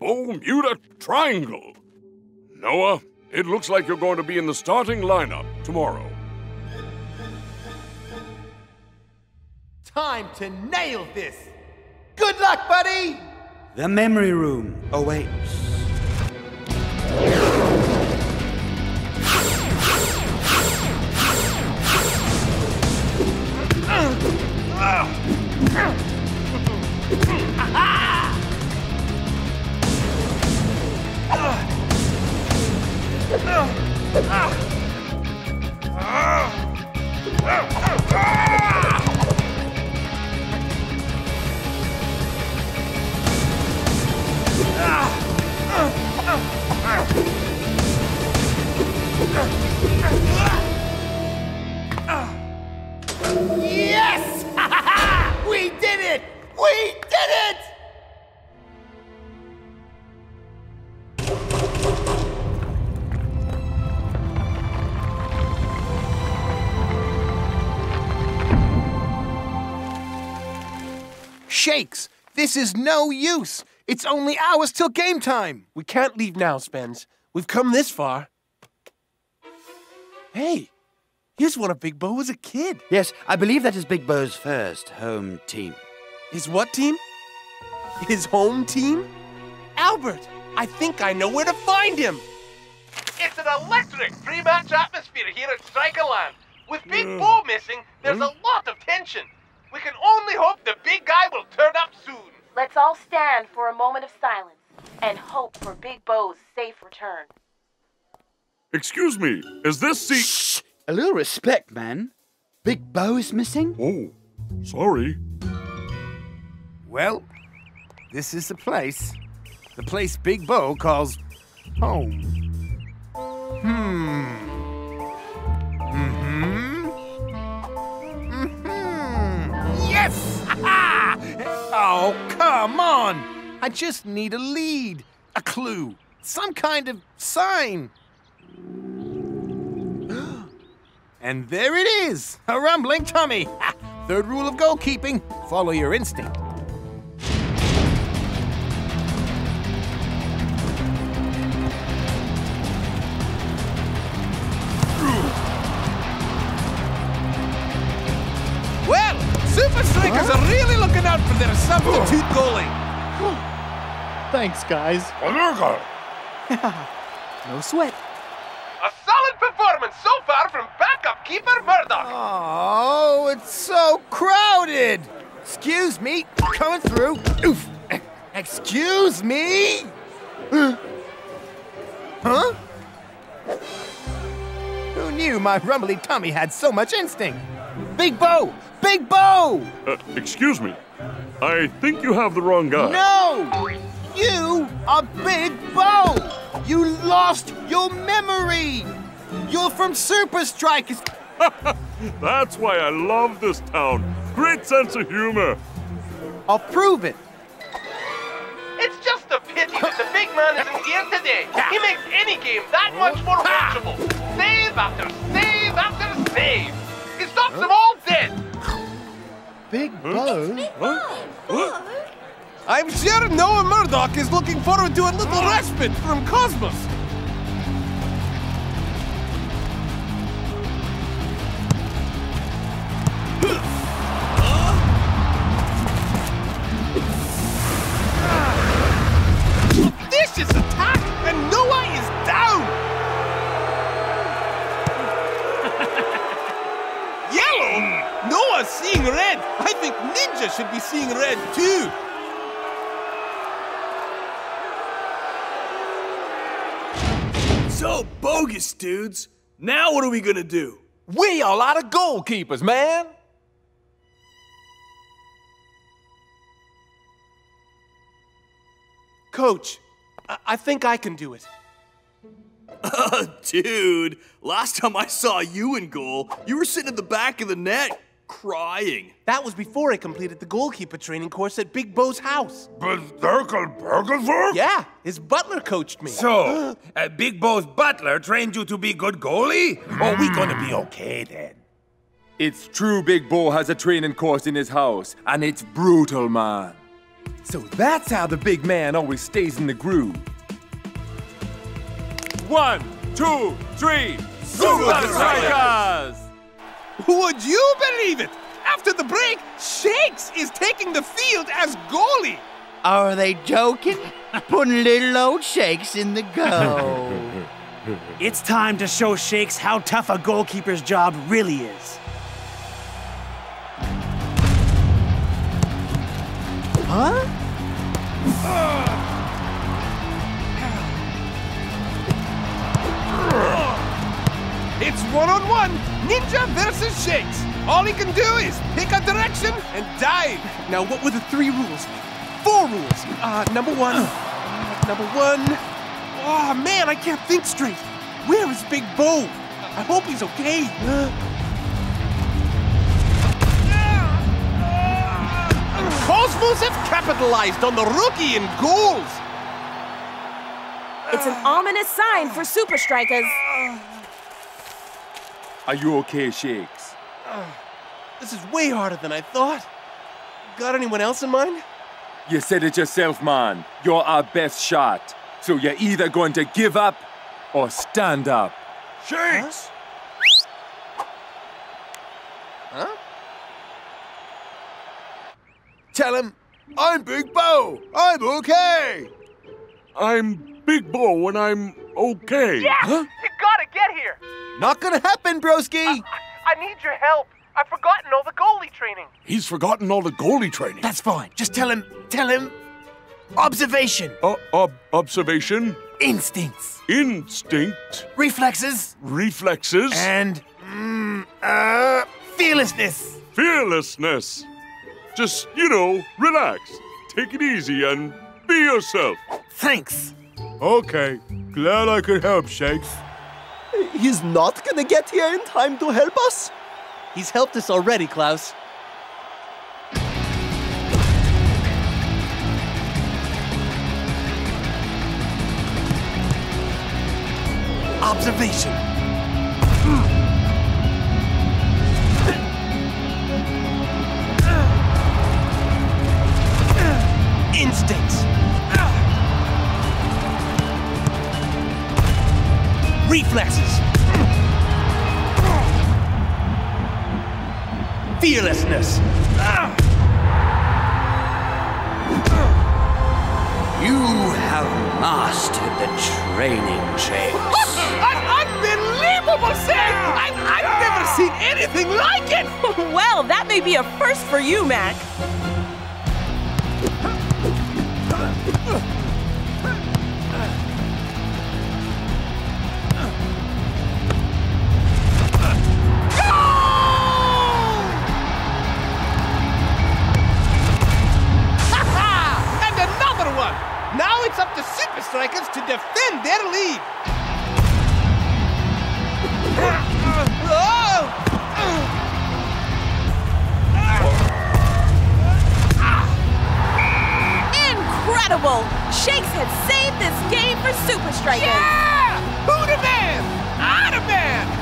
Bo-Muta Triangle. Noah, it looks like you're going to be in the starting lineup tomorrow. Time to nail this! Good luck, buddy! The memory room awaits. Yes! We did it! We did it! Shakes, this is no use. It's only hours till game time. We can't leave now, Spence. We've come this far. Hey, here's one of Big Bo as a kid. Yes, I believe that is Big Bo's first home team. His what team? His home team? Albert, I think I know where to find him. It's an electric pre-match atmosphere here at Strikaland. With Big Bo missing, there's a lot of tension. We can only hope the big guy will turn up soon. Let's all stand for a moment of silence and hope for Big Bo's safe return. Excuse me, is this seat... Shh! A little respect, man. Big Bo is missing? Oh, sorry. Well, this is the place. The place Big Bo calls home. Yes! Oh, come on! I just need a lead, a clue, some kind of sign. And there it is, a rumbling tummy. Third rule of goalkeeping, follow your instinct. Supa Strikas are really looking out for their substitute goalie. Thanks, guys. No sweat. A solid performance so far from backup keeper Murdoch. Oh, it's so crowded. Excuse me, coming through. Oof. Excuse me? Huh? Who knew my rumbly tummy had so much instinct? Big Bo! Big Bo! Excuse me. I think you have the wrong guy. No! You are Big Bo! You lost your memory! You're from Supa Strikas. That's why I love this town. Great sense of humor. I'll prove it. It's just a pity that the big man isn't here today. He makes any game that much more watchable. Save after save after save. He stops them all dead. Big Bo? I'm sure Noah Murdoch is looking forward to a little respite from Cosmos. This is attack, and Noah is down. Yellow? Noah's seeing red. I think Ninja should be seeing red, too. So bogus, dudes. Now what are we gonna do? We are a lot of goalkeepers, man. Coach, I think I can do it. Dude, last time I saw you in goal, you were sitting at the back of the net, crying. That was before I completed the goalkeeper training course at Big Bo's house. Yeah, his butler coached me. So, Big Bo's butler trained you to be good goalie? Oh, we gonna be okay then. It's true Big Bo has a training course in his house, and it's brutal, man. So that's how the big man always stays in the groove. 1, 2, 3, Supa Strikas! Would you believe it? After the break, Shakes is taking the field as goalie. Are they joking? Putting little old Shakes in the goal. It's time to show Shakes how tough a goalkeeper's job really is. Huh? It's one-on-one, Ninja versus Shakes. All he can do is pick a direction and dive. Now, what were the 3 rules? 4 rules. Number 1. Oh man, I can't think straight. Where is Big Bo? I hope he's okay. Cosmos have capitalized on the rookie in goals. It's an ominous sign for Supa Strikas. Are you okay, Shakes? This is way harder than I thought. Got anyone else in mind? You said it yourself, man. You're our best shot. So you're either going to give up or stand up. Shakes! Huh? Tell him, I'm Big Bo. I'm okay. I'm Big Bo and I'm okay. Yeah! Huh? You gotta get here. Not gonna happen, broski. I need your help. I've forgotten all the goalie training. He's forgotten all the goalie training. That's fine. Just tell him. Observation. Observation. Instincts. Instinct. Reflexes. Reflexes. And, fearlessness. Fearlessness. Just, you know, relax. Take it easy and be yourself. Thanks. Okay. Glad I could help, Shakes. He's not gonna get here in time to help us? He's helped us already, Klaus. Observation. Instincts. Reflexes. Fearlessness. You have mastered the training, Shakes. Unbelievable, Sam! I've never seen anything like it! Well, that may be a first for you, Mac. Now it's up to Supa Strikas to defend their lead. Incredible! Shakes had saved this game for Supa Strikas. Yeah! Who the man? I the man!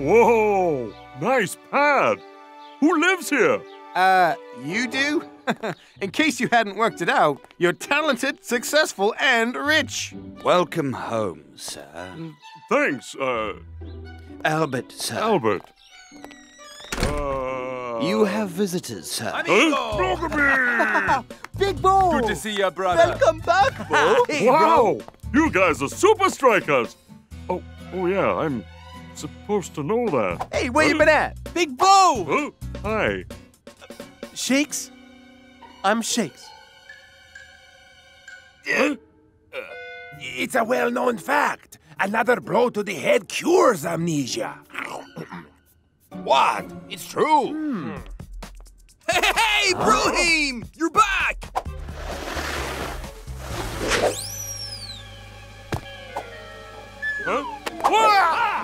Whoa! Nice pad! Who lives here? You do? In case you hadn't worked it out, you're talented, successful, and rich. Welcome home, sir. Thanks, Albert, sir. Albert. You have visitors, sir. Amigo! Big Bo! Good to see you, brother. Welcome back, Bo. Hey, wow! Bro. You guys are Supa Strikas! Oh yeah, I'm supposed to know that. Hey, where you been at? Big Bo! Hi. Shakes? I'm Shakes. It's a well-known fact. Another blow to the head cures amnesia. What? It's true. Hey, Broheem! You're back! Huh?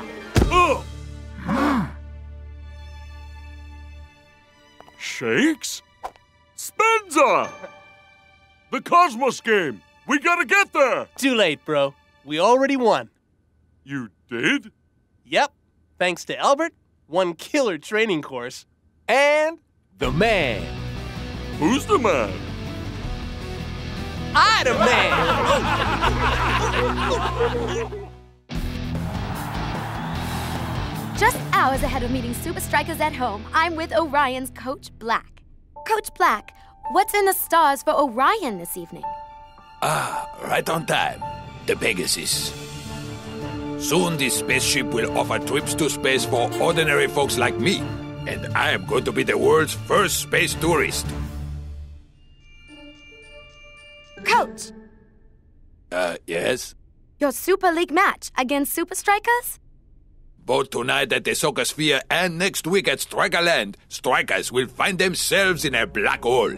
Ah! Shakes? Spenza! The Cosmos game! We gotta get there! Too late, bro. We already won. You did? Yep. Thanks to Albert, one killer training course, and the man. Who's the man? I the man! Just hours ahead of meeting Supa Strikas at home, I'm with Orion's Coach Black. Coach Black, what's in the stars for Orion this evening? Right on time. The Pegasus. Soon this spaceship will offer trips to space for ordinary folks like me, and I am going to be the world's first space tourist. Coach! Yes? Your Super League match against Supa Strikas? Both tonight at the Soccer Sphere and next week at Strikaland, strikers will find themselves in a black hole.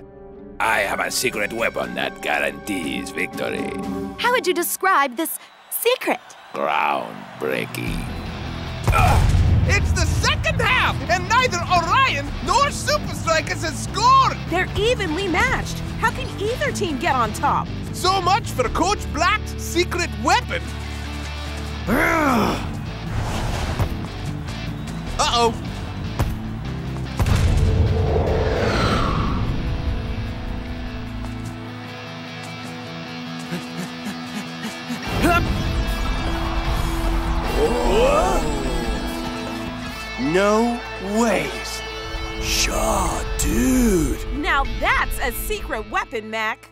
I have a secret weapon that guarantees victory. How would you describe this secret? Groundbreaking. It's the second half, and neither Orion nor Supa Strikas has scored! They're evenly matched. How can either team get on top? So much for Coach Black's secret weapon. Uh-oh. No ways. Shaw, dude. Now that's a secret weapon, Mac.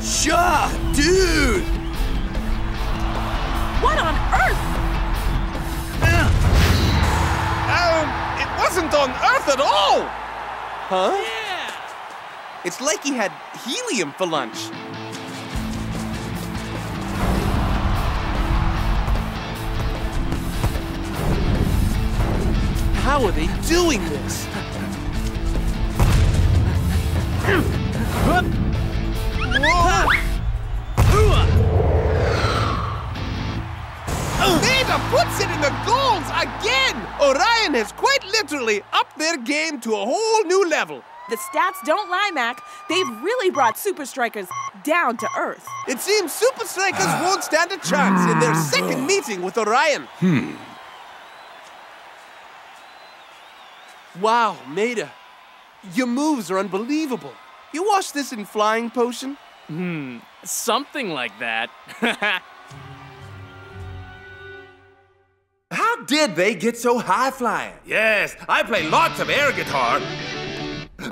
Shaw, dude. What on earth? It wasn't on Earth at all! Huh? Yeah. It's like he had helium for lunch. How are they doing this? Neda puts it in the goals again! Orion has quite literally upped their game to a whole new level. The stats don't lie, Mac. They've really brought Supa Strikas down to earth. It seems Supa Strikas won't stand a chance in their second meeting with Orion. Wow, Maida. Your moves are unbelievable. You wash this in flying potion? Something like that. How did they get so high-flying? Yes, I play lots of air guitar,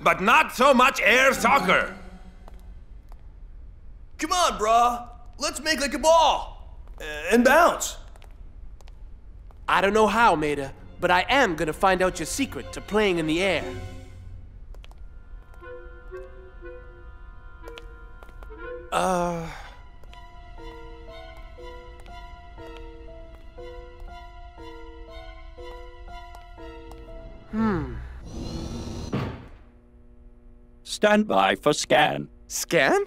but not so much air soccer. Come on, brah. Let's make like a ball and bounce. I don't know how, Maida, but I am gonna find out your secret to playing in the air. Stand by for scan. Scan?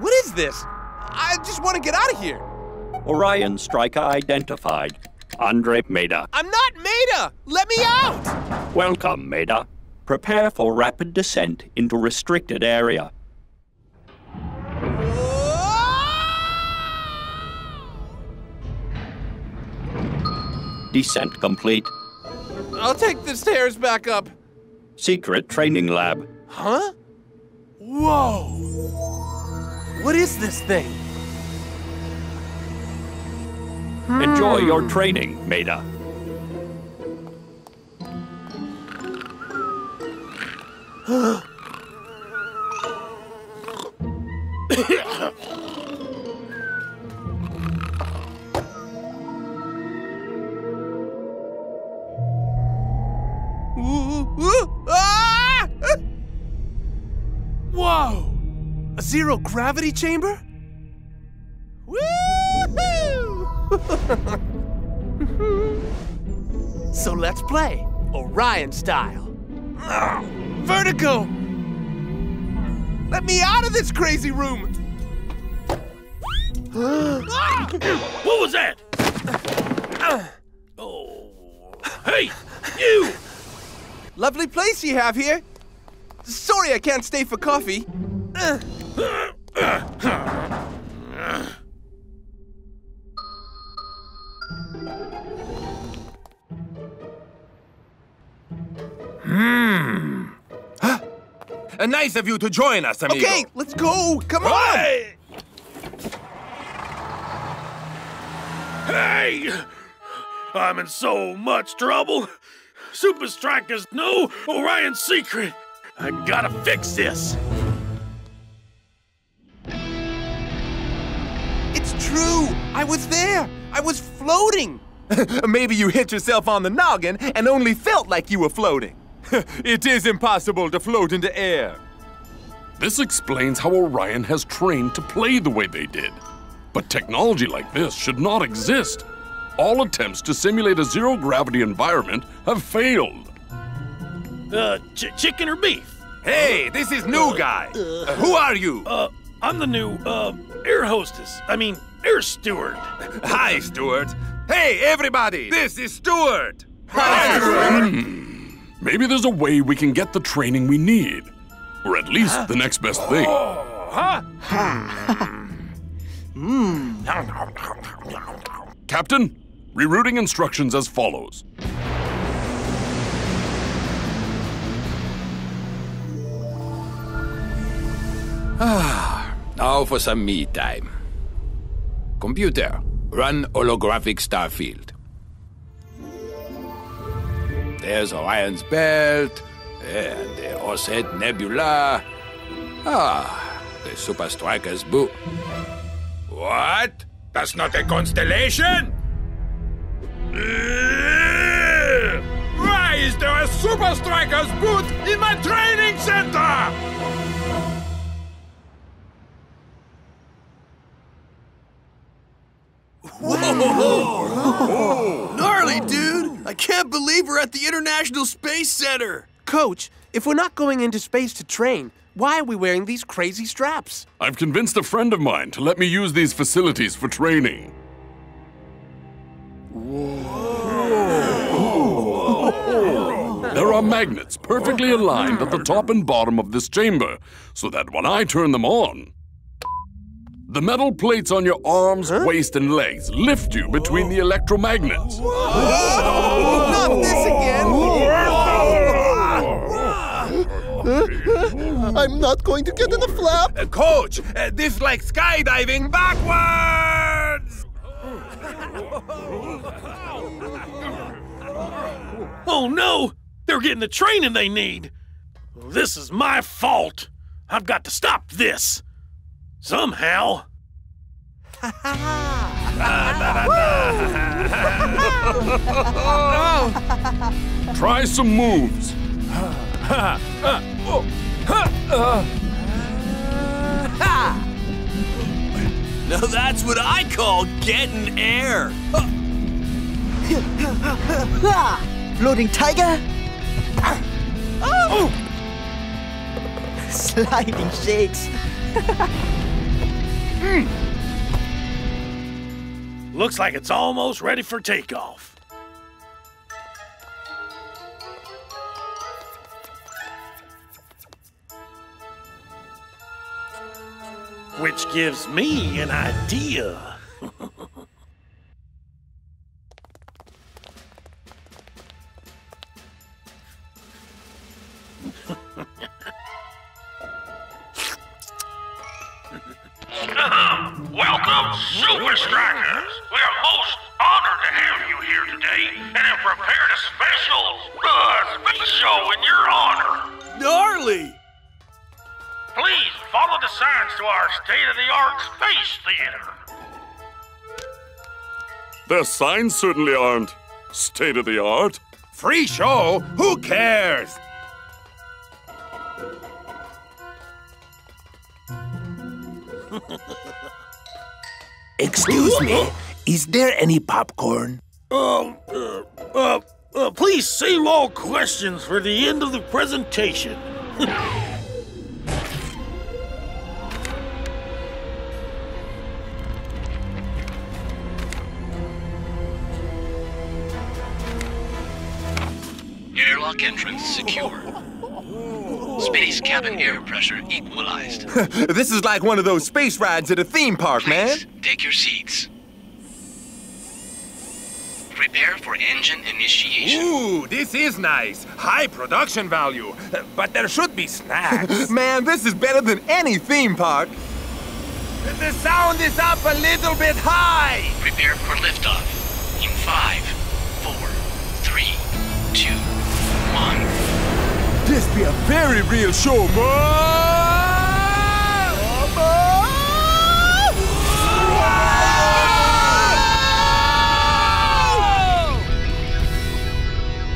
What is this? I just want to get out of here. Orion Striker identified. Andre Maida. I'm not Maida! Let me out! Welcome, Maida. Prepare for rapid descent into restricted area. Descent complete. I'll take the stairs back up. Secret training lab. Huh? Whoa! What is this thing? Enjoy your training, Maida. Whoa! A zero gravity chamber? So let's play, Orion style. Vertigo! Let me out of this crazy room! What was that? Oh. Hey, you! Lovely place you have here. Sorry I can't stay for coffee. Nice of you to join us, amigo. Okay, let's go. Come on. Hey! I'm in so much trouble. Supa Strikas know Orion's secret. I gotta fix this. It's true. I was there. I was floating. Maybe you hit yourself on the noggin and only felt like you were floating. It is impossible to float into air. This explains how Orion has trained to play the way they did. But technology like this should not exist. All attempts to simulate a zero-gravity environment have failed. Chicken or beef? Hey, this is new guy. Who are you? I'm the new, air hostess. I mean, air steward. Hi, Stuart. Hey, everybody, this is Stuart. Hi, Stuart. Maybe there's a way we can get the training we need. Or at least the next best thing. Captain, rerouting instructions as follows. Now for some me time. Computer, run holographic starfield. There's Orion's belt, and the Osset Nebula. The Supa Strikas boot. What? That's not a constellation? Why is there a Supa Strikas boot in my training center? Whoa! Gnarly, dude! I can't believe we're at the International Space Center! Coach, if we're not going into space to train, why are we wearing these crazy straps? I've convinced a friend of mine to let me use these facilities for training. There are magnets perfectly aligned at the top and bottom of this chamber, so that when I turn them on, the metal plates on your arms, waist, and legs lift you between the electromagnets. Not this again! I'm not going to get in the flap! Coach, this is like skydiving backwards! Oh no! They're getting the training they need! This is my fault! I've got to stop this! Somehow. Try some moves. Now that's what I call getting air. Floating tiger. Sliding shakes. Looks like it's almost ready for takeoff. Which gives me an idea. Welcome, Super Strikers! We are most honored to have you here today and have prepared a special show in your honor. Gnarly! Please follow the signs to our state-of-the-art space theater. Their signs certainly aren't state-of-the-art. Free show? Who cares? Excuse me, is there any popcorn? Please save all questions for the end of the presentation. Airlock entrance secured. Space cabin air pressure equalized. This is like one of those space rides at a theme park, man. Take your seats. Prepare for engine initiation. Ooh, this is nice. High production value. But there should be snacks. Man, this is better than any theme park. The sound is up a little bit high. Prepare for liftoff. In 5, 4, 3, 2, 1. This be a very real show, man!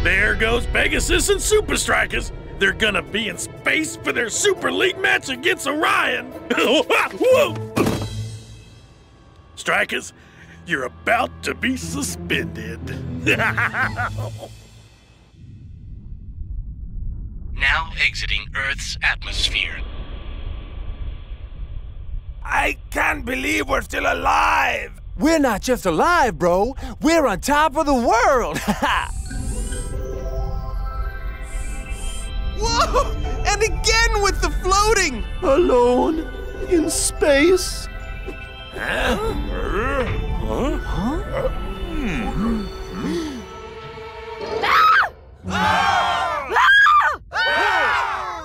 There goes Pegasus and Supa Strikas. They're gonna be in space for their Super League match against Orion. Strikas, you're about to be suspended. Now exiting Earth's atmosphere. I can't believe we're still alive! We're not just alive, bro. We're on top of the world! Whoa! And again with the floating! Alone in space? Huh? Huh? Huh? Mm-hmm. Ah! Ah! Ah! Ah!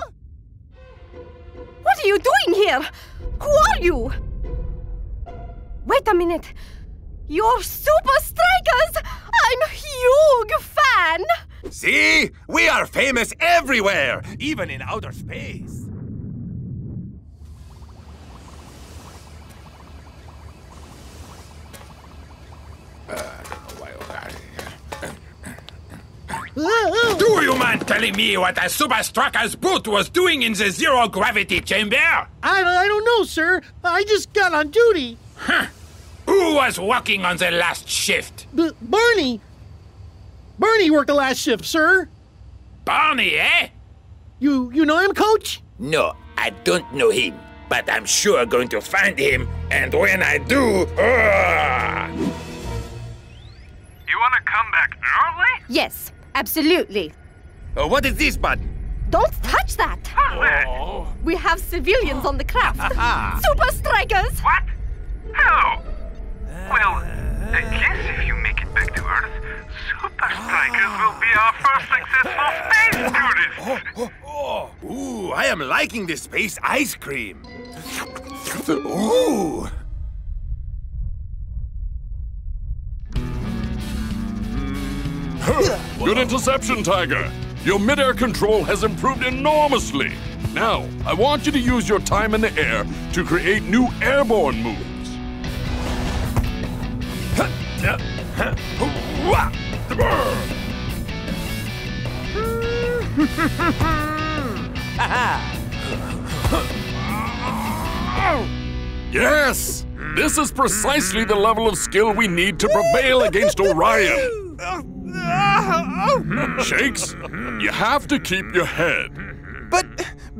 What are you doing here? Who are you? Wait a minute. You're Supa Strikas! I'm a huge fan! See? We are famous everywhere, even in outer space. Do you mind telling me what a Supa Strikas boot was doing in the zero-gravity chamber? I don't know, sir. I just got on duty. Huh. Who was working on the last shift? Barney. Barney worked the last shift, sir. Barney, eh? You know him, Coach? No, I don't know him. But I'm sure going to find him. And when I do... You want to come back early? Yes. Absolutely. What is this button? Don't touch that! Oh. We have civilians on the craft. Supa Strikas! What? Hello! Well, I guess if you make it back to Earth, Supa Strikas will be our first successful space tourists! Ooh, I am liking this space ice cream. Ooh! Good interception, Tiger. Your mid-air control has improved enormously. Now, I want you to use your time in the air to create new airborne moves. Yes! This is precisely the level of skill we need to prevail against Orion. Shakes, you have to keep your head. But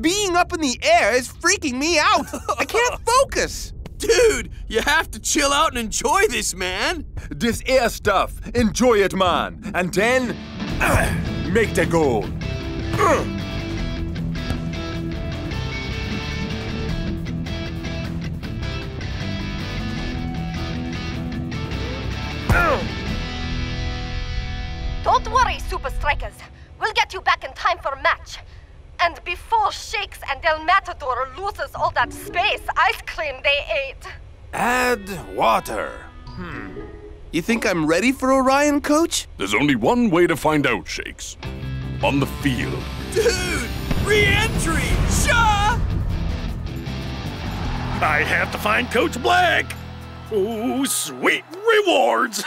being up in the air is freaking me out. I can't focus. Dude, you have to chill out and enjoy this, man. This air stuff, enjoy it, man. And then, make the goal. Don't worry, Supa Strikas. We'll get you back in time for a match. And before Shakes and El Matador loses all that space ice cream they ate. Add water. You think I'm ready for Orion, Coach? There's only one way to find out, Shakes. On the field. Dude! Re-entry! Shaw! I have to find Coach Black. Oh, sweet rewards!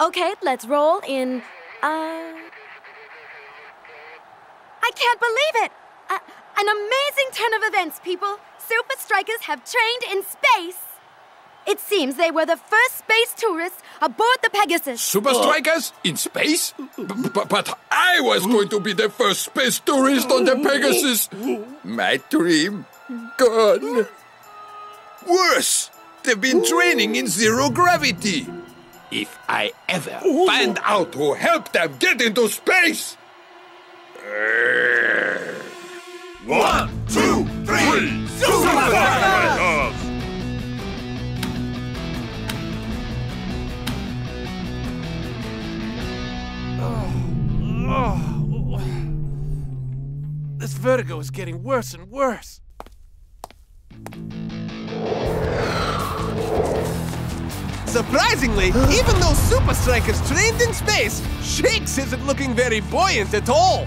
Okay, let's roll in, I can't believe it! An amazing turn of events, people! Supa Strikas have trained in space! It seems they were the first space tourists aboard the Pegasus. Supa Strikas? In space? But I was going to be the first space tourist on the Pegasus! My dream gone. Worse! They've been training in zero gravity! If I ever find out who helped them get into space! 1, 2, 3! Supa Strikas! This vertigo is getting worse and worse. Surprisingly, even though Supa Strikas trained in space, Shakes isn't looking very buoyant at all.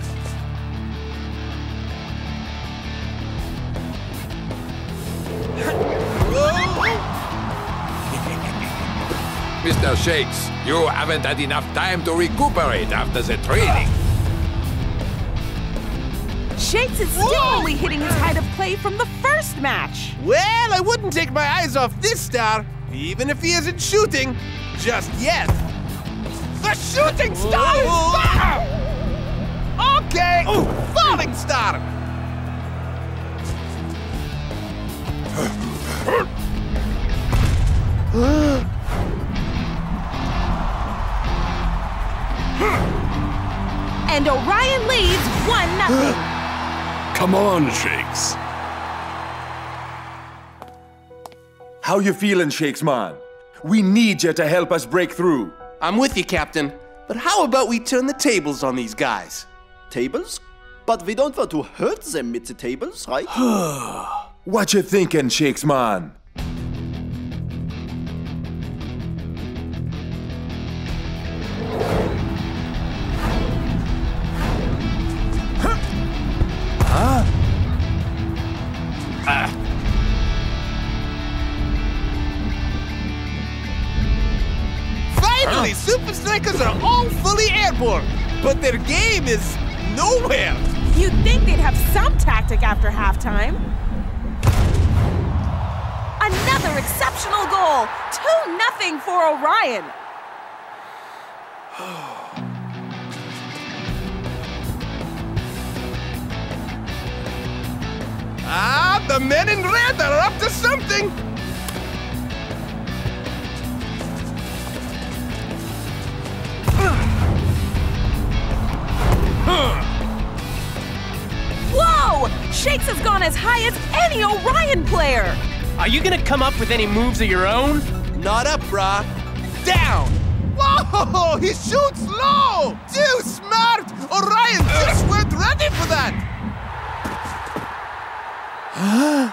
Mr. Shakes, you haven't had enough time to recuperate after the training. Shakes is still only hitting his height of play from the first match. Well, I wouldn't take my eyes off this star. Even if he isn't shooting, just yet. The shooting star is fire! Okay, falling star! And Orion leads 1-0. Come on, Shakes. How you feeling, Shakes, man? We need you to help us break through. I'm with you, Captain. But how about we turn the tables on these guys? Tables? But we don't want to hurt them with the tables, right? What you thinking, Shakes, man? Finally, Supa Strikas are all fully airborne, but their game is nowhere. You'd think they'd have some tactic after halftime. Another exceptional goal, 2-0 for Orion. The men in red are up to something. Whoa! Shakes has gone as high as any Orion player. Are you gonna come up with any moves of your own? Not up, brah. Down! Whoa! He shoots low! Too smart! Orion just weren't ready for that! Huh?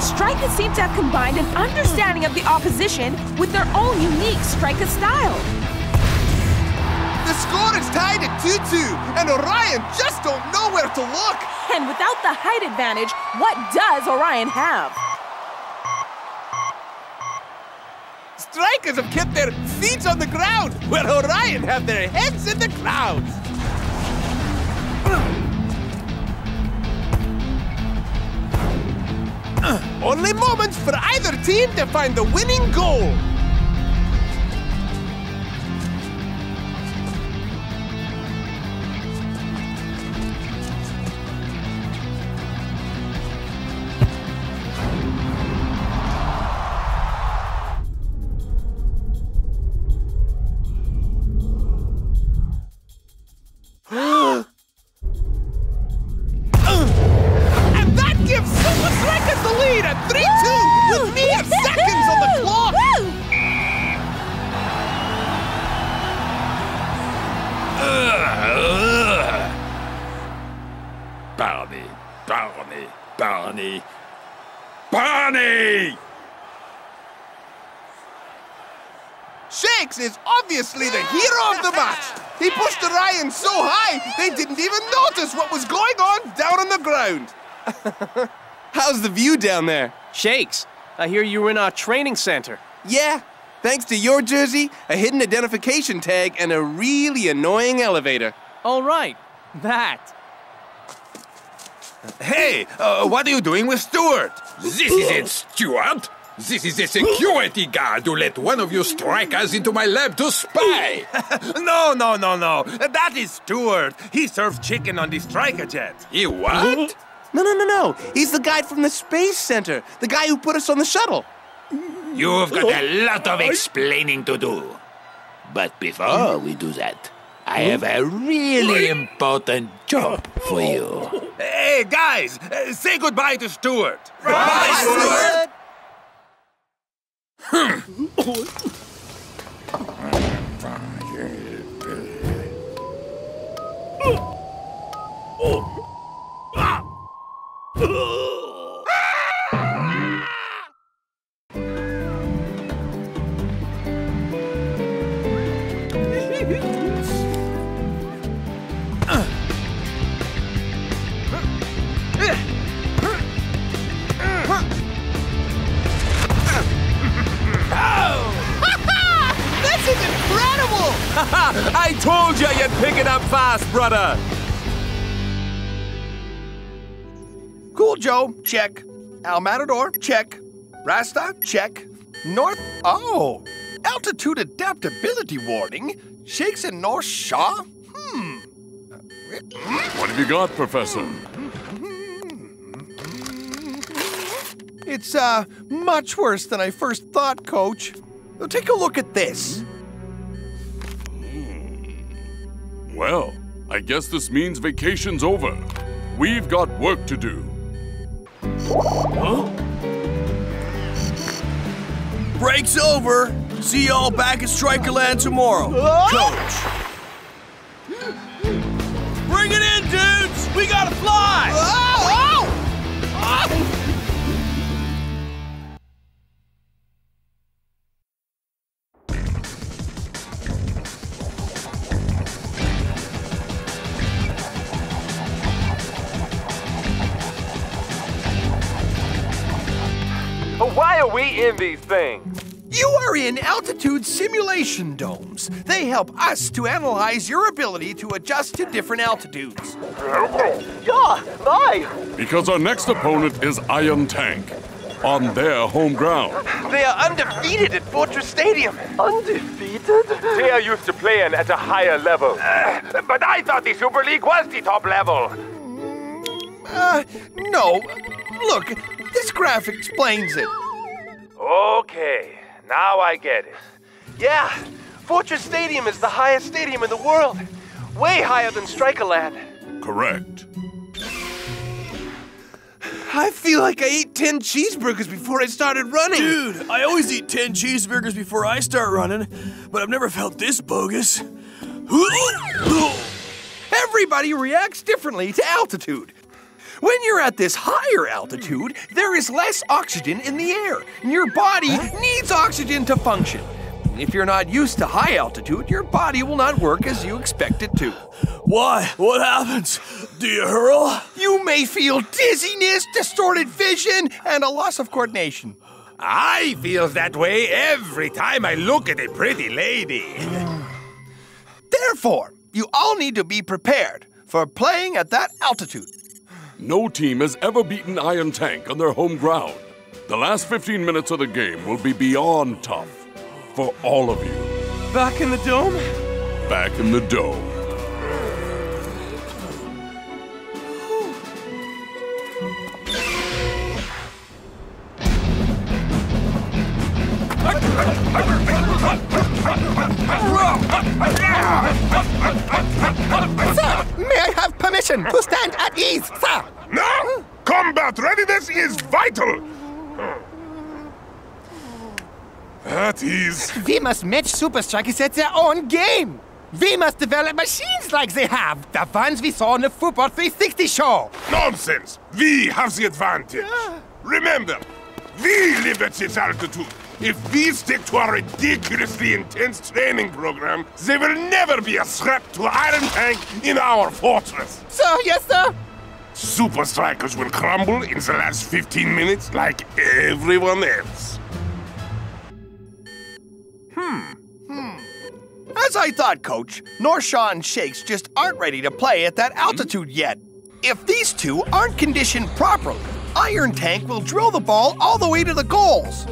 Strikas seem to have combined an understanding of the opposition with their own unique Strikas style. The score is tied at 2-2, and Orion just don't know where to look. And without the height advantage, what does Orion have? Strikas have kept their feet on the ground, where Orion have their heads in the clouds. Only moments for either team to find the winning goal. Barney! Shakes is obviously the hero of the match. He pushed Orion so high, they didn't even notice what was going on down on the ground. How's the view down there? Shakes, I hear you were in our training center. Yeah, thanks to your jersey, a hidden identification tag, and a really annoying elevator. All right, that. Hey, what are you doing with Stuart? This is it, Stuart. This is a security guard who let one of you Strikas into my lab to spy. No. That is Stuart. He served chicken on the Striker jet. He what? No. He's the guy from the Space Center. The guy who put us on the shuttle. You've got a lot of explaining to do. But before we do that, I have a really important job for you. Hey, guys! Say goodbye to Stuart! Bye, Stuart! I told you you'd pick it up fast, brother! Cool Joe, check. El Matador, check. Rasta, check. North... Oh! Altitude adaptability warning? Shakes in North Shaw? What have you got, Professor? It's, much worse than I first thought, Coach. Take a look at this. Well, I guess this means vacation's over. We've got work to do. Huh? Break's over. See y'all back at Strikaland tomorrow. Coach! Bring it in, dudes! We gotta fly! Oh! Oh! Oh! Why are we in these things? You are in altitude simulation domes. They help us to analyze your ability to adjust to different altitudes. Yeah, why? Because our next opponent is Iron Tank, on their home ground. They are undefeated at Fortress Stadium. Undefeated? They are used to playing at a higher level. But I thought the Super League was the top level. No. Look, this graph explains it. Okay, now I get it. Yeah, Fortress Stadium is the highest stadium in the world. Way higher than Strikaland. Correct. I feel like I ate 10 cheeseburgers before I started running. Dude, I always eat 10 cheeseburgers before I start running, but I've never felt this bogus. Everybody reacts differently to altitude. When you're at this higher altitude, there is less oxygen in the air, and your body needs oxygen to function. If you're not used to high altitude, your body will not work as you expect it to. Why? What happens? Do you hurl? You may feel dizziness, distorted vision, and a loss of coordination. I feel that way every time I look at a pretty lady. Therefore, you all need to be prepared for playing at that altitude. No team has ever beaten Iron Tank on their home ground. The last 15 minutes of the game will be beyond tough for all of you. Back in the dome? Back in the dome. Sir, may I have permission to stand at ease, sir? No! Combat readiness is vital! At ease. We must match Supa Strikas at their own game. We must develop machines like they have, the ones we saw on the Football 360 show. Nonsense! We have the advantage. Remember, we live at this altitude. If we stick to our ridiculously intense training program, there will never be a threat to Iron Tank in our fortress. Sir, yes, sir? Supa Strikas will crumble in the last 15 minutes like everyone else. As I thought, Coach, North Shaw and Shakes just aren't ready to play at that altitude yet. If these two aren't conditioned properly, Iron Tank will drill the ball all the way to the goals.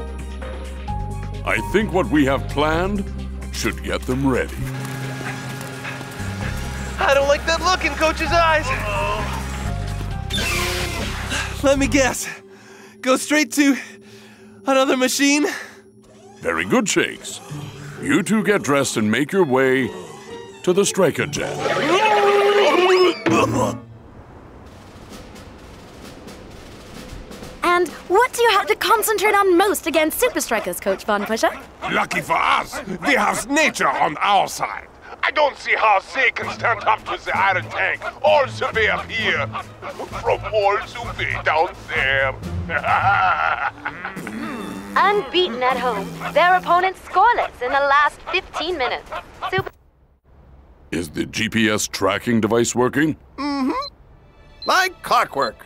I think what we have planned should get them ready. I don't like that look in Coach's eyes. Let me guess. Go straight to another machine? Very good, Shakes. You two get dressed and make your way to the Striker Jet. And what do you have to concentrate on most against Supa Strikas, Coach Von Pusher? Lucky for us, we have nature on our side. I don't see how they can stand up to the Iron Tank or the way up here. From all the way down there. Unbeaten at home, their opponent scoreless in the last 15 minutes. Is the GPS tracking device working? Like clockwork.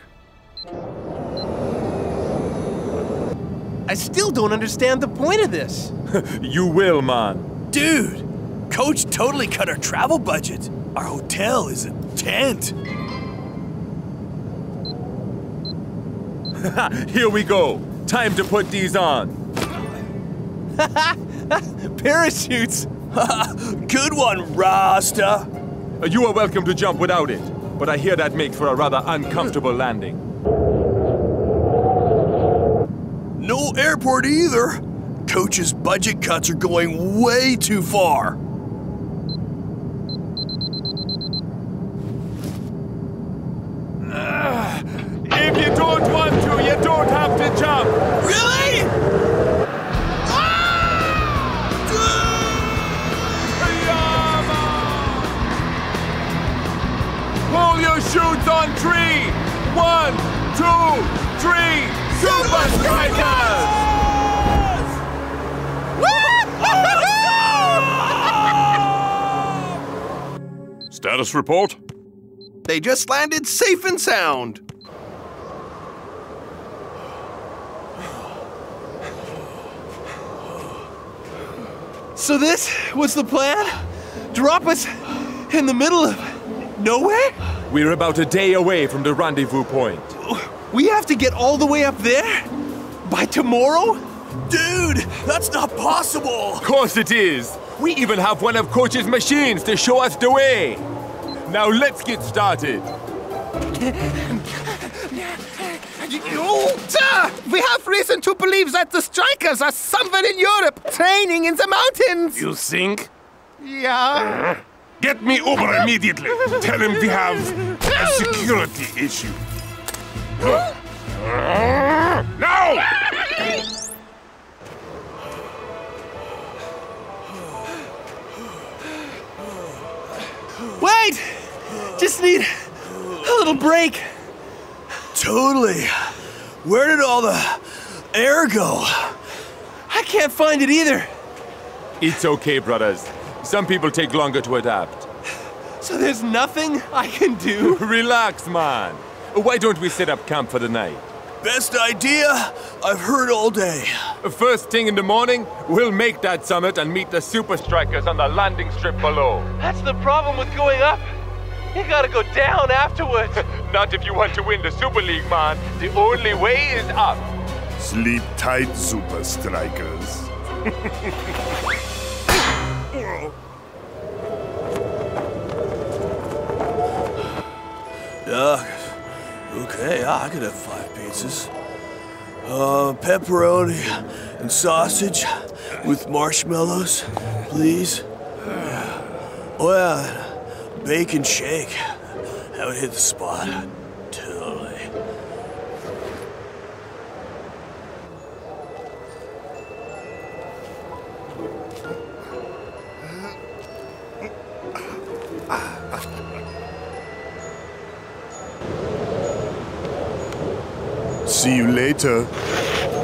I still don't understand the point of this. You will, man. Dude, Coach totally cut our travel budget. Our hotel is a tent. Here we go. Time to put these on. Parachutes. Good one, Rasta. You are welcome to jump without it, but I hear that make for a rather uncomfortable landing. No airport either. Coach's budget cuts are going way too far. If you don't want to, you don't have to jump. Really? Ah! Pull your chutes on three. 1, 2, 3. Supa Strikas! Status report? They just landed safe and sound. So this was the plan? Drop us in the middle of nowhere? We're about a day away from the rendezvous point. We have to get all the way up there? By tomorrow? Dude, that's not possible! Of course it is! We even have one of Coach's machines to show us the way! Now let's get started! We have reason to believe that the Strikers are somewhere in Europe, training in the mountains! You think? Yeah. Get me over immediately! Tell him we have a security issue. Now! Wait! Just need a little break. Totally. Where did all the air go? I can't find it either. It's okay, brothers. Some people take longer to adapt. So there's nothing I can do? Relax, man. Why don't we set up camp for the night? Best idea I've heard all day. First thing in the morning, we'll make that summit and meet the Super Strikers on the landing strip below. That's the problem with going up. You gotta go down afterwards. Not if you want to win the Super League, man. The only way is up. Sleep tight, Super Strikers. Okay, I could have 5 pizzas. Pepperoni and sausage with marshmallows, please. Oh yeah, bacon shake. That would hit the spot. Totally. See you later.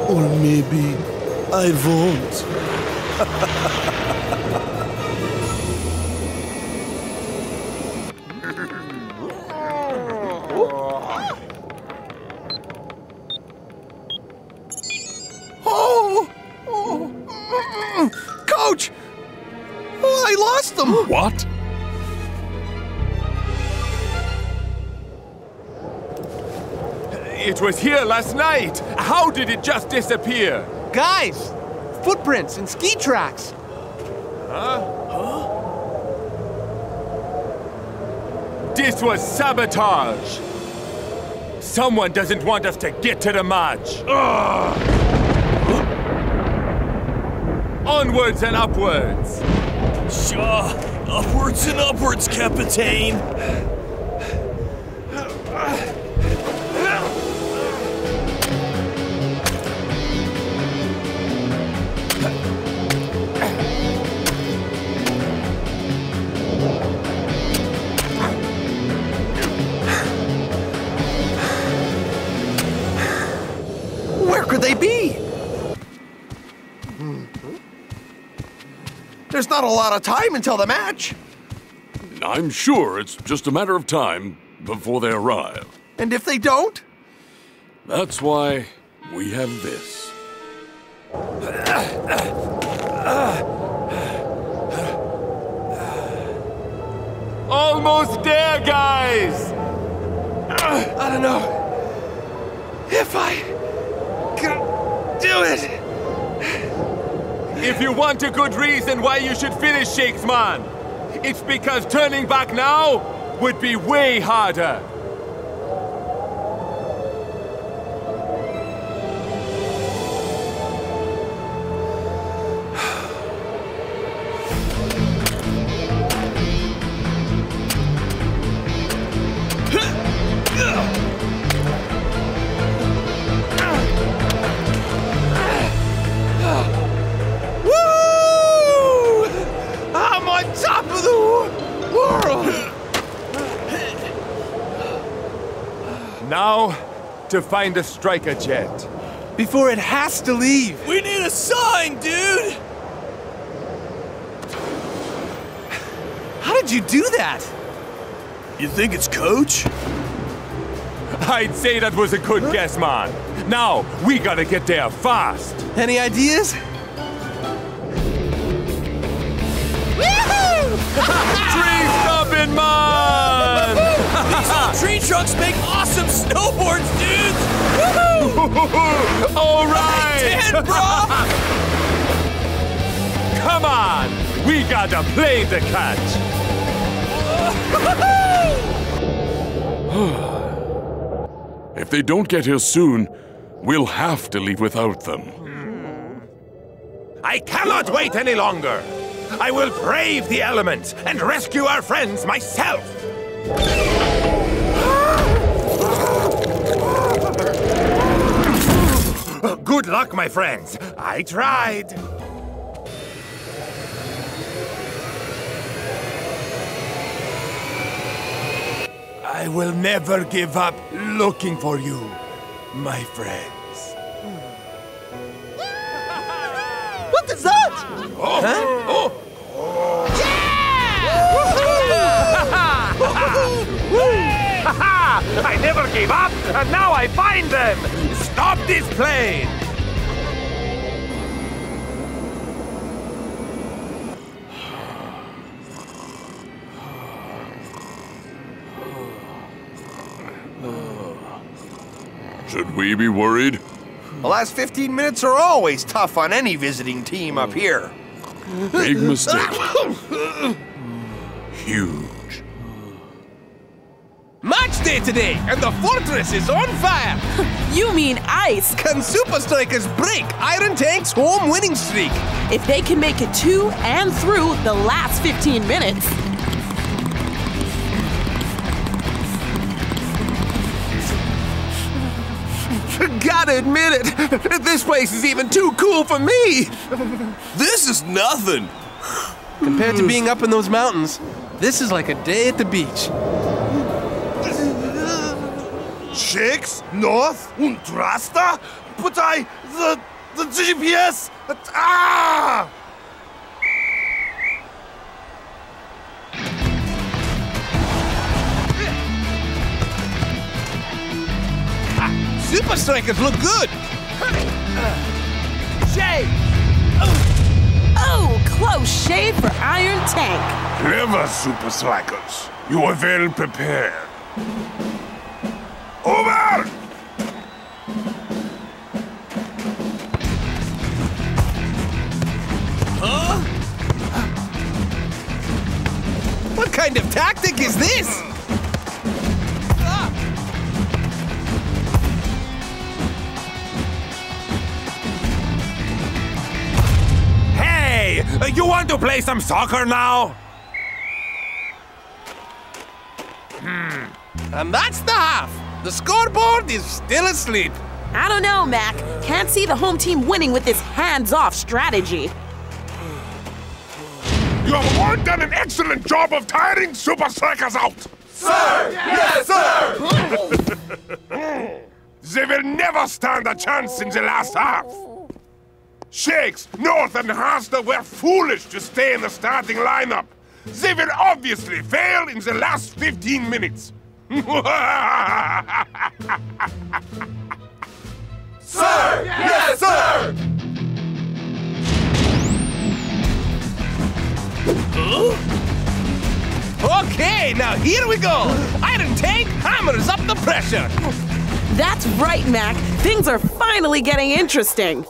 Or maybe I won't. Coach! I lost them! What? It was here last night! How did it just disappear? Guys! Footprints and ski tracks! Huh? Huh? This was sabotage! Someone doesn't want us to get to the match! Huh? Onwards and upwards! Sure! Upwards and upwards, Captain! There's not a lot of time until the match. I'm sure it's just a matter of time before they arrive. And if they don't? That's why we have this. almost there, guys! I don't know if I can do it. If you want a good reason why you should finish, Shakes, man, it's because turning back now would be way harder. To find a Striker jet. Before it has to leave. We need a sign, dude! How did you do that? You think it's Coach? I'd say that was a good guess, man. Now, we gotta get there fast. Any ideas? Woohoo! Tree stopping, man! These old tree trunks make awesome snowboards, dudes! Woohoo! All right! Dead, bro! Come on! We got a plane to catch! If they don't get here soon, we'll have to leave without them. I cannot wait any longer! I will brave the elements and rescue our friends myself! Good luck, my friends. I tried. I will never give up looking for you, my friends. What is that? Oh! Huh? Oh! I never gave up, and now I find them! Stop this plane! Should we be worried? The last 15 minutes are always tough on any visiting team up here. Big mistake. Huge. Match day today, and the fortress is on fire! You mean ice! Can Supa Strikas break Iron Tank's home winning streak? If they can make it to and through the last 15 minutes... Gotta admit it! This place is even too cool for me! This is nothing! Compared to being up in those mountains, this is like a day at the beach. Shakes, North, and Rasta? But I... the GPS... Ah! Supa Strikas look good! Shave! Oh, close shave for Iron Tank. Clever, Supa Strikas. You are well prepared. Over! Huh? What kind of tactic is this? Hey! You want to play some soccer now? And that's the half! The scoreboard is still asleep. I don't know, Mac. Can't see the home team winning with this hands-off strategy. You have all done an excellent job of tiring Supa Strikas out. Sir! Yes, sir! They will never stand a chance in the last half. Shakes, North, and Rasta were foolish to stay in the starting lineup. They will obviously fail in the last 15 minutes. Sir! Yes, sir! Huh? Okay, now here we go. Iron Tank hammers up the pressure. That's right, Mac. Things are finally getting interesting.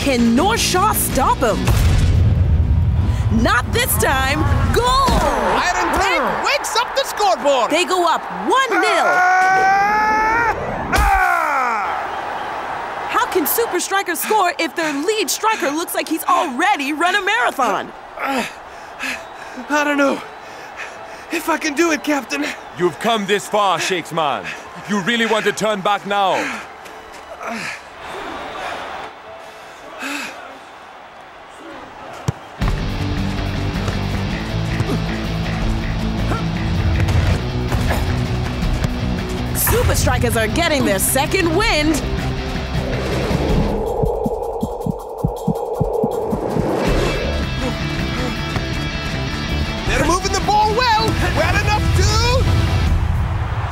Can North Shaw stop him? Not this time. Goal! Iron Tank wakes up the scoreboard. They go up 1-0. How can Super Strikers score if their lead striker looks like he's already run a marathon? I don't know if I can do it, Captain. You've come this far, Shakes man. You really want to turn back now? Supa Strikas are getting their second wind. They're moving the ball well. Well enough to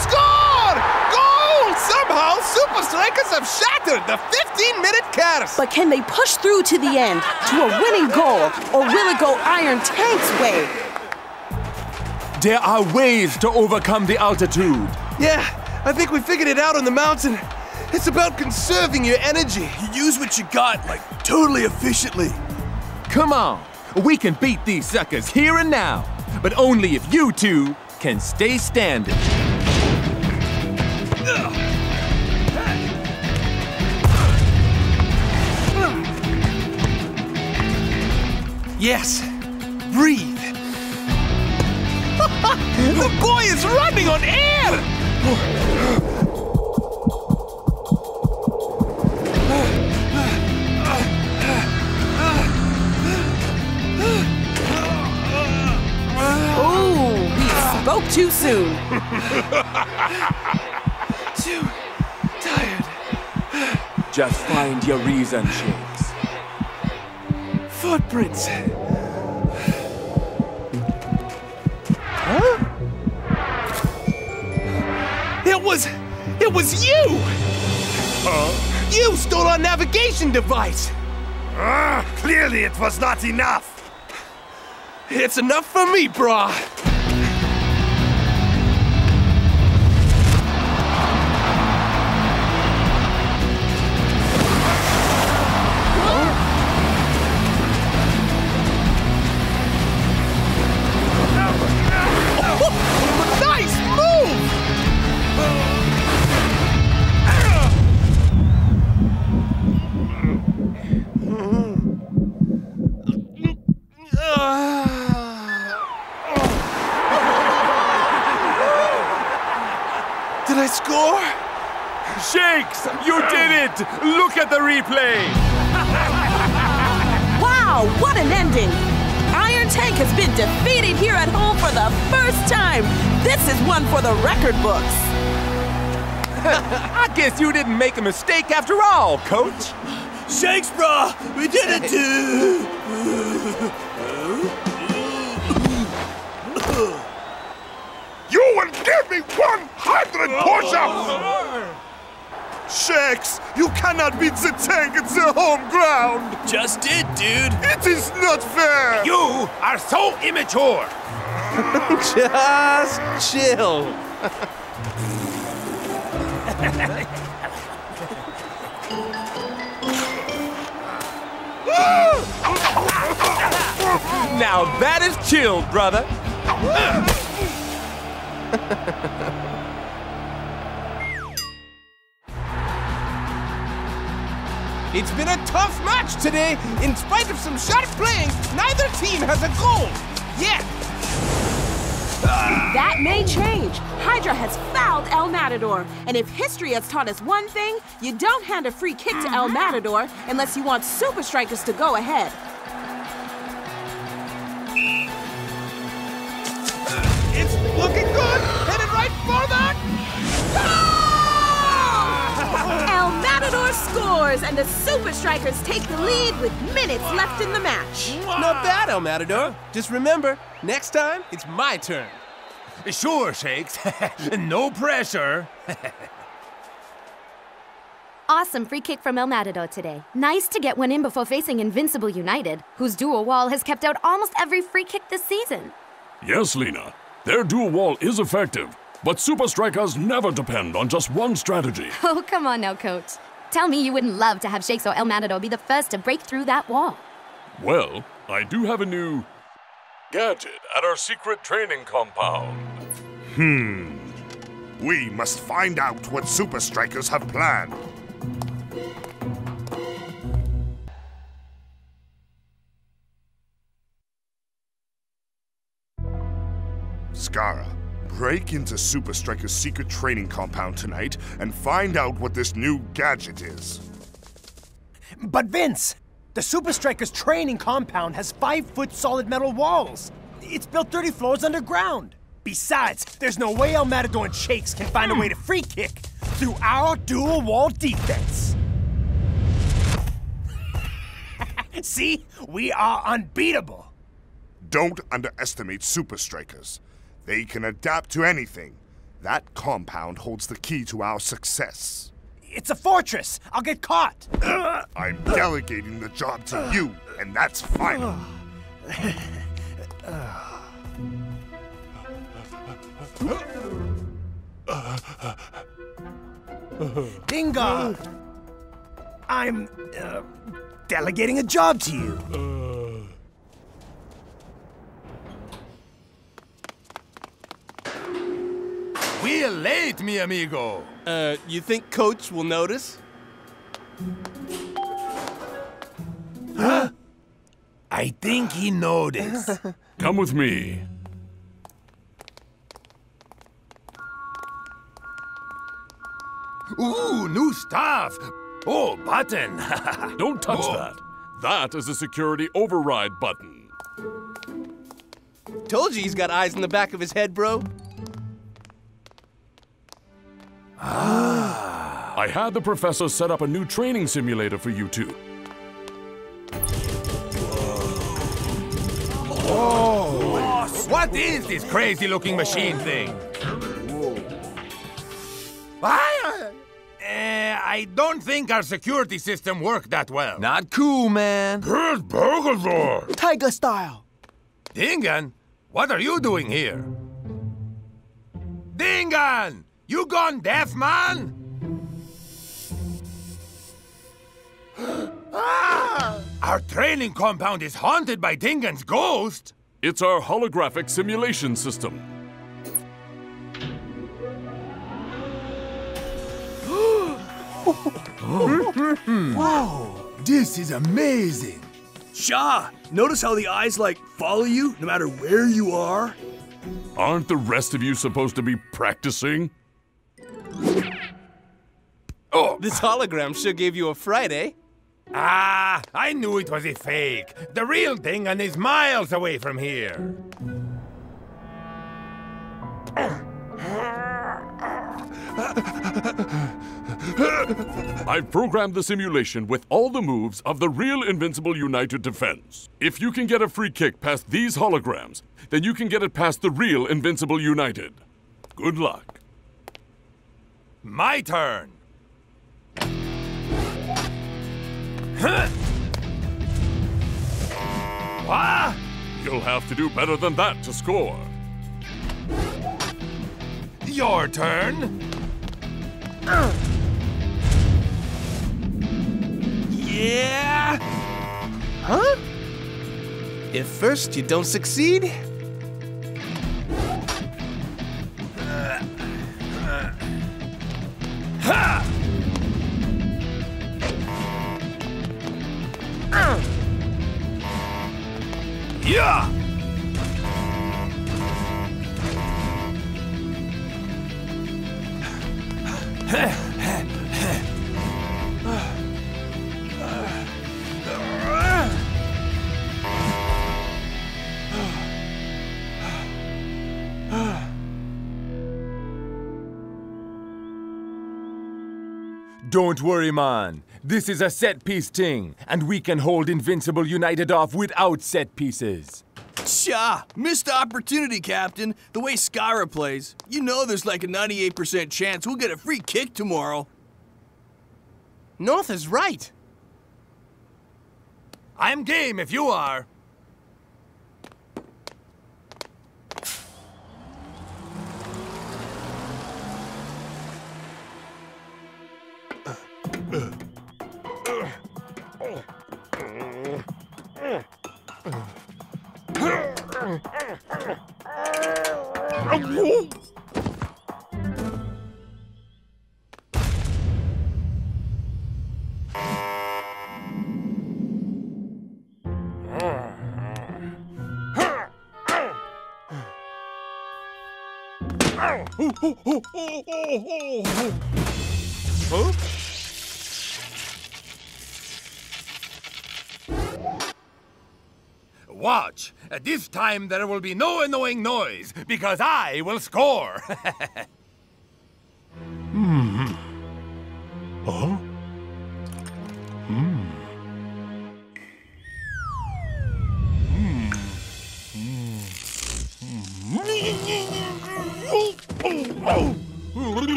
score! Goal! Somehow, Supa Strikas have shattered the 15-minute curse. But can they push through to the end to a winning goal, or will it go Iron Tank's way? There are ways to overcome the altitude. Yeah. I think we figured it out on the mountain. It's about conserving your energy. You use what you got, like, totally efficiently. Come on, we can beat these suckers here and now, but only if you two can stay standing. Yes, breathe. The boy is running on air! Oh, he spoke too soon. Too tired. Just find your reason, Shakes. Footprints. Huh? It was you! Huh? You stole our navigation device! Clearly it was not enough! It's enough for me, brah! You did it! Look at the replay! Wow, what an ending! Iron Tank has been defeated here at home for the first time! This is one for the record books! I guess you didn't make a mistake after all, Coach! Shakes, brah! We did it too! You will give me 100 push-ups! Shakes, you cannot beat the tank at their home ground! Just did, dude! It is not fair! You are so immature! Just chill! Now that is chilled, brother! It's been a tough match today. In spite of some sharp playing, neither team has a goal. Yet. That may change. Hydra has fouled El Matador. And if history has taught us one thing, you don't hand a free kick to El Matador unless you want Supa Strikas to go ahead. It's looking good. Headed right for that. Ah! El Matador scores, and the Supa Strikas take the lead with minutes left in the match. Not bad, El Matador. Just remember, next time, it's my turn. Sure, Shakes. No pressure. awesome free kick from El Matador today. Nice to get one in before facing Invincible United, whose dual wall has kept out almost every free kick this season. Yes, Lena. Their dual wall is effective, but Supa Strikas never depend on just one strategy. Oh, come on now, Coach. Tell me you wouldn't love to have Shakes or El Matador be the first to break through that wall. Well, I do have a new gadget at our secret training compound. We must find out what Supa Strikas have planned. Skarra, break into Supa Strikas' secret training compound tonight and find out what this new gadget is. But Vince, the Supa Strikas' training compound has 5-foot solid metal walls. It's built 30 floors underground. Besides, there's no way El Matador and Shakes can find a way to free kick through our dual wall defense. See? We are unbeatable. Don't underestimate Supa Strikas. They can adapt to anything. That compound holds the key to our success. It's a fortress. I'll get caught. I'm delegating the job to you, and that's final. Dingan! I'm delegating a job to you. We're late, mi amigo. You think Coach will notice? Huh? I think he noticed. Come with me. Ooh, new staff! Oh, button! Don't touch that. That is a security override button. Told you he's got eyes in the back of his head, bro. I had the professor set up a new training simulator for you two. Whoa. What is this crazy-looking machine thing? Why? I don't think our security system worked that well. Not cool, man. Here's Pegasus! Tiger style. Dingan, what are you doing here? Dingan! You gone deaf, man? Our training compound is haunted by Dingan's ghost. It's our holographic simulation system. Whoa! This is amazing! Shaw, notice how the eyes, like, follow you no matter where you are? Aren't the rest of you supposed to be practicing? Oh! This hologram sure gave you a fright, eh? Ah, I knew it was a fake. The real Dingan is miles away from here. I've programmed the simulation with all the moves of the real Invincible United defense. If you can get a free kick past these holograms, then you can get it past the real Invincible United. Good luck. My turn. Huh? Ah! You'll have to do better than that to score. Your turn. Yeah! Huh? If first you don't succeed... Ha! Yeah! Don't worry, man. This is a set-piece ting, and we can hold Invincible United off without set pieces. Tcha! Missed the opportunity, Captain. The way Skarra plays, you know there's like a 98% chance we'll get a free kick tomorrow. North is right. I'm game if you are. Huh? Watch. At this time there will be no annoying noise, because I will score. Hmm. Huh?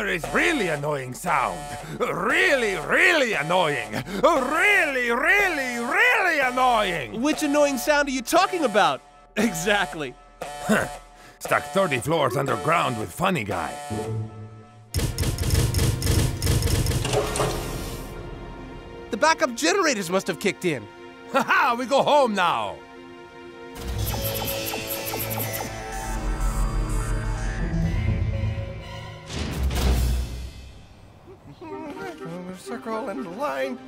It's really annoying sound. Really, really annoying. Really, really, really annoying. Which annoying sound are you talking about? Exactly. Stuck 30 floors underground with funny guy. The backup generators must have kicked in. Haha, we go home now. Circle and line.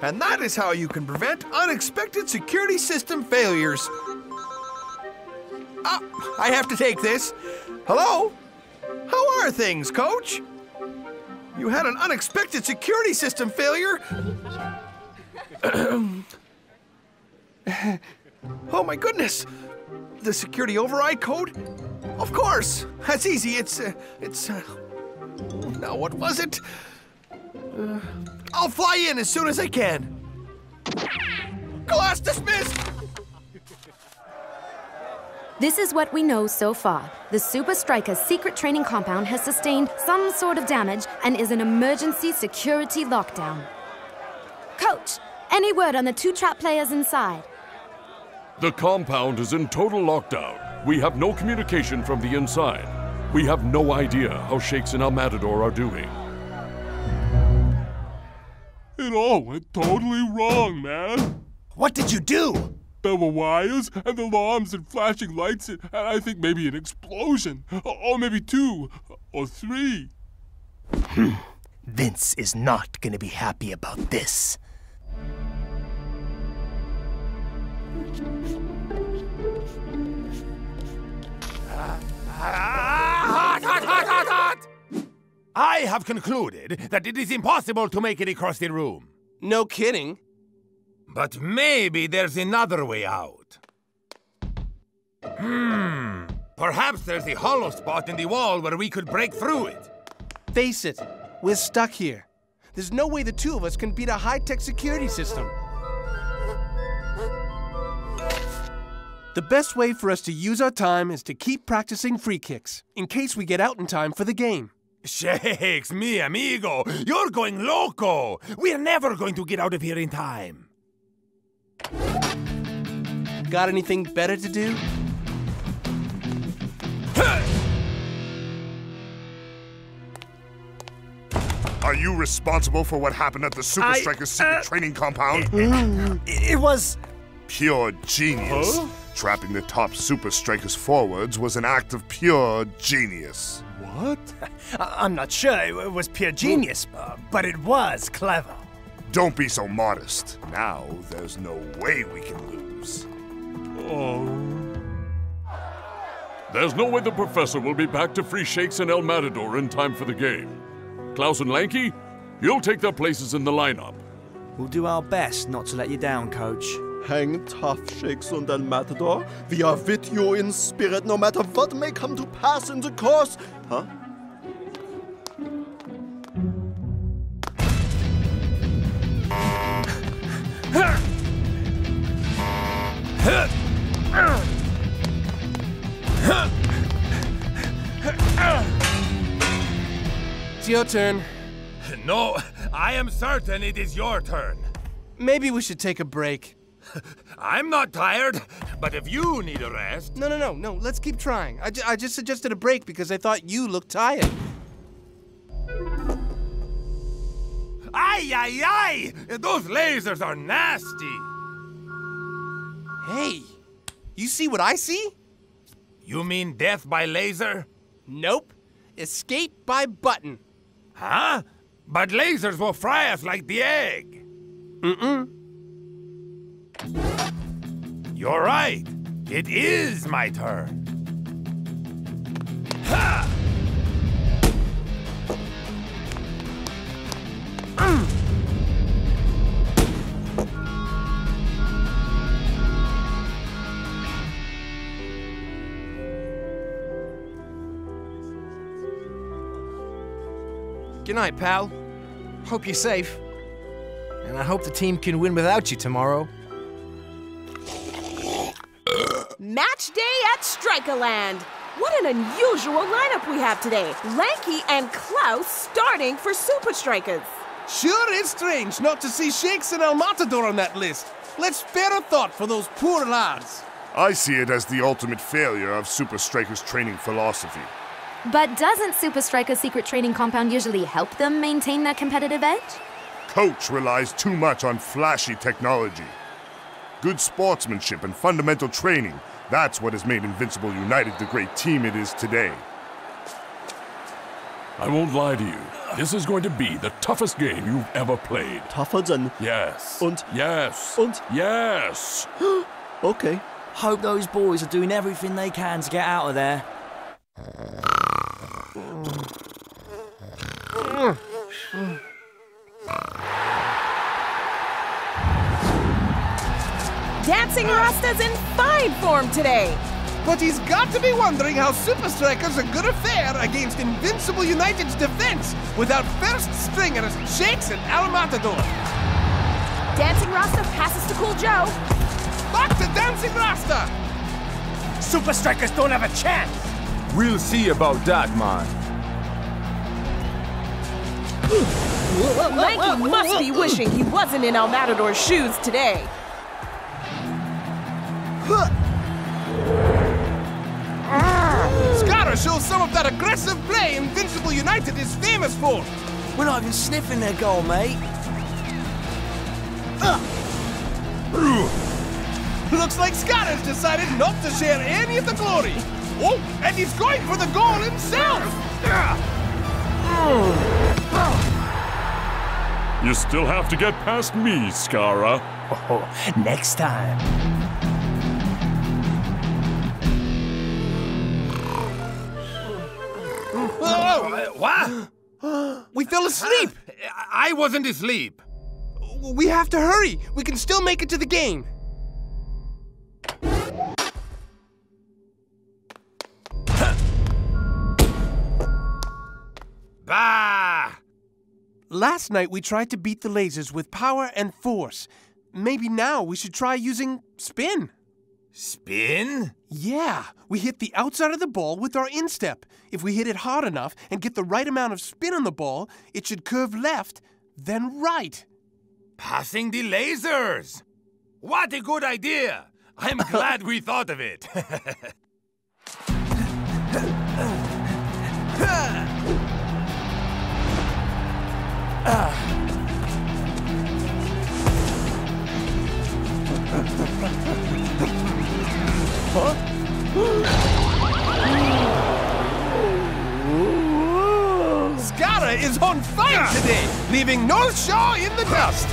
And that is how you can prevent unexpected security system failures. Ah, I have to take this. Hello? How are things, Coach? You had an unexpected security system failure? Oh my goodness. The security override code? Of course. That's easy. Now what was it? I'll fly in as soon as I can. Class dismissed! This is what we know so far. The Supa Strikas secret training compound has sustained some sort of damage and is an emergency security lockdown. Coach, any word on the two trap players inside? The compound is in total lockdown. We have no communication from the inside. We have no idea how Shakes and El Matador are doing. It all went totally wrong, man. What did you do? There were wires and alarms and flashing lights and I think maybe an explosion. Or maybe two. Or three. Vince is not gonna be happy about this. Hot, hot, hot, hot, hot! I have concluded that it is impossible to make it across the room. No kidding. But maybe there's another way out. Perhaps there's a hollow spot in the wall where we could break through it. Face it, we're stuck here. There's no way the two of us can beat a high-tech security system. The best way for us to use our time is to keep practicing free kicks, in case we get out in time for the game. Shakes, mi amigo, you're going loco! We're never going to get out of here in time! Got anything better to do? Are you responsible for what happened at the Supa Strikas secret training compound? It was... pure genius. Huh? Trapping the top Supa Strikas forwards was an act of pure genius. What? I'm not sure it was pure genius, but it was clever. Don't be so modest. Now there's no way we can lose. There's no way the Professor will be back to free Shakes and El Matador in time for the game. Klaus and Lanky, you'll take their places in the lineup. We'll do our best not to let you down, Coach. Hang tough, Shakes and El Matador. We are with you in spirit, no matter what may come to pass in the course. Huh? It's your turn. No, I am certain it is your turn. Maybe we should take a break. I'm not tired, but if you need a rest... No, let's keep trying. I just suggested a break because I thought you looked tired. Ay, ay, ay! Those lasers are nasty! Hey, you see what I see? You mean death by laser? Nope. Escape by button. Huh? But lasers will fry us like the egg. Mm-mm. You're right. It is my turn. Ha! Good night, pal. Hope you're safe. And I hope the team can win without you tomorrow. Match day at Strikaland. What an unusual lineup we have today. Lanky and Klaus starting for Supa Strikas. Sure is strange not to see Shakes and El Matador on that list. Let's spare a thought for those poor lads. I see it as the ultimate failure of Supa Strikas' training philosophy. But doesn't Supa Strikas' secret training compound usually help them maintain that competitive edge? Coach relies too much on flashy technology. Good sportsmanship and fundamental training, that's what has made Invincible United the great team it is today. I won't lie to you. This is going to be the toughest game you've ever played. Tougher than... Yes. And... Yes. And... Yes. Okay. Hope those boys are doing everything they can to get out of there. Dancing Rasta's in fine form today. But he's got to be wondering how Supa Strikas are gonna fare against Invincible United's defense without first stringers Shakes and El Matador. Dancing Rasta passes to Cool Joe. Back to Dancing Rasta. Supa Strikas don't have a chance. We'll see about that, man. Lanky must be wishing he wasn't in El Matador's shoes today. Skarra shows some of that aggressive play Invincible United is famous for. We're not even sniffing their goal, mate. Looks like Skarra's decided not to share any of the glory. Oh, and he's going for the goal himself! You still have to get past me, Skarra. Oh, next time. Whoa! What? We fell asleep! I wasn't asleep. We have to hurry. We can still make it to the game. Bah! Last night we tried to beat the lasers with power and force. Maybe now we should try using spin. Spin? Yeah, we hit the outside of the ball with our instep. If we hit it hard enough and get the right amount of spin on the ball, it should curve left, then right. Passing the lasers! What a good idea! I'm glad we thought of it. Huh? Skarra is on fire today, leaving North Shaw in the dust.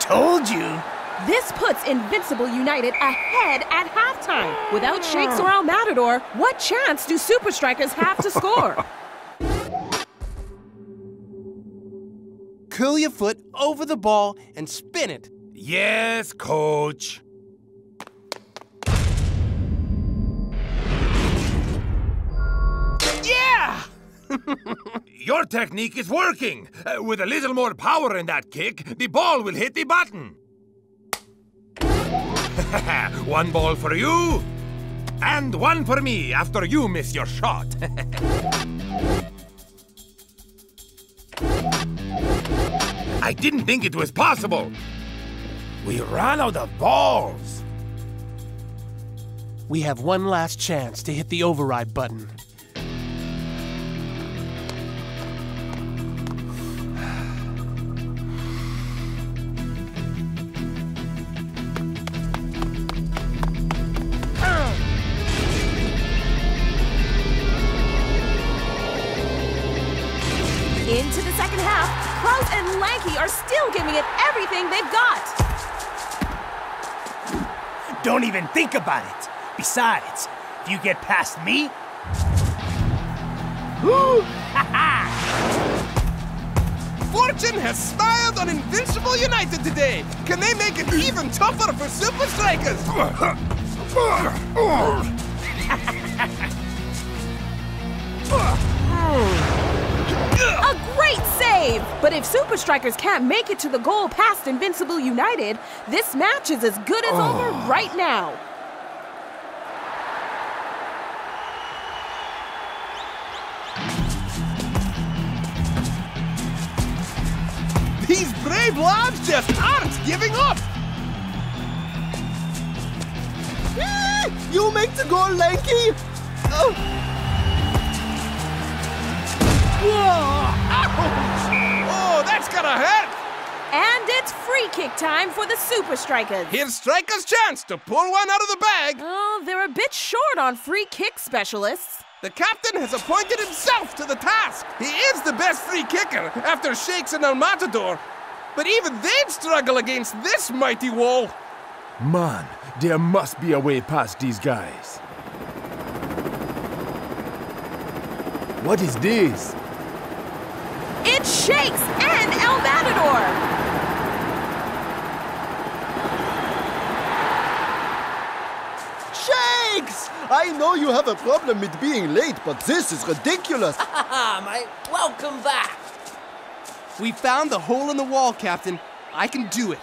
Told you. This puts Invincible United ahead at halftime. Without Shakes or El Matador, what chance do Supa Strikas have to score? curl your foot over the ball and spin it. Yes, Coach. Yeah! Your technique is working. With a little more power in that kick, the ball will hit the button. One ball for you, and one for me after you miss your shot. I didn't think it was possible. We ran out of balls. We have one last chance to hit the override button. Into the second half, Klaus and Lanky are still giving it everything they've got. Don't even think about it. Besides, if you get past me... Fortune has smiled on Invincible United today. Can they make it even tougher for Supa Strikas? A great save! But if Supa Strikas can't make it to the goal past Invincible United, this match is as good as over right now. These brave lads just aren't giving up! You make the goal, Lanky! Oh. Whoa! Ouch! Oh, that's gonna hurt! And it's free kick time for the Supa Strikas. Here's Strikas' chance to pull one out of the bag. Oh, they're a bit short on free kick specialists. The captain has appointed himself to the task. He is the best free kicker after Shakes and El Matador. But even they'd struggle against this mighty wall. Man, there must be a way past these guys. What is this? It's Shakes and El Matador! Shakes! I know you have a problem with being late, but this is ridiculous! Haha, mate, welcome back! We found the hole in the wall, Captain. I can do it.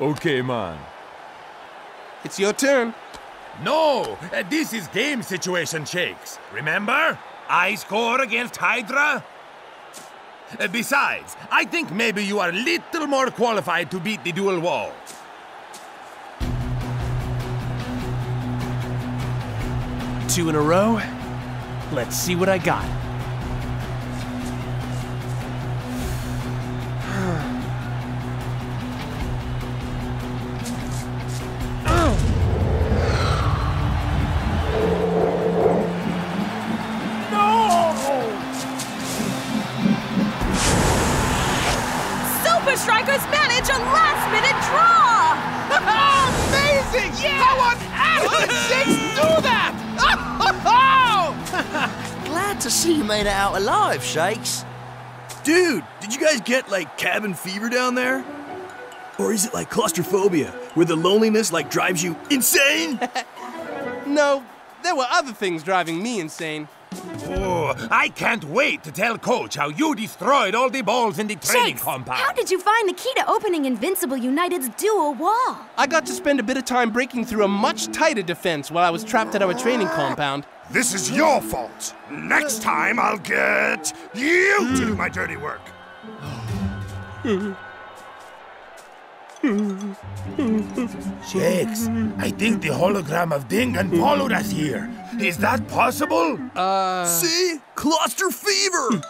Okay, man. It's your turn. No! This is game situation, Shakes. Remember? I score against Hydra? Besides, I think maybe you are a little more qualified to beat the dual wall. Two in a row. Let's see what I got. Out alive, Shakes. Dude, did you guys get, like, cabin fever down there? Or is it like claustrophobia, where the loneliness, like, drives you insane? No, there were other things driving me insane. Oh, I can't wait to tell Coach how you destroyed all the balls in the training compound. How did you find the key to opening Invincible United's dual wall? I got to spend a bit of time breaking through a much tighter defense while I was trapped at our training compound. This is your fault. Next time I'll get you to do my dirty work. Shakes, I think the hologram of Dingan followed us here. Is that possible? See? Cluster fever!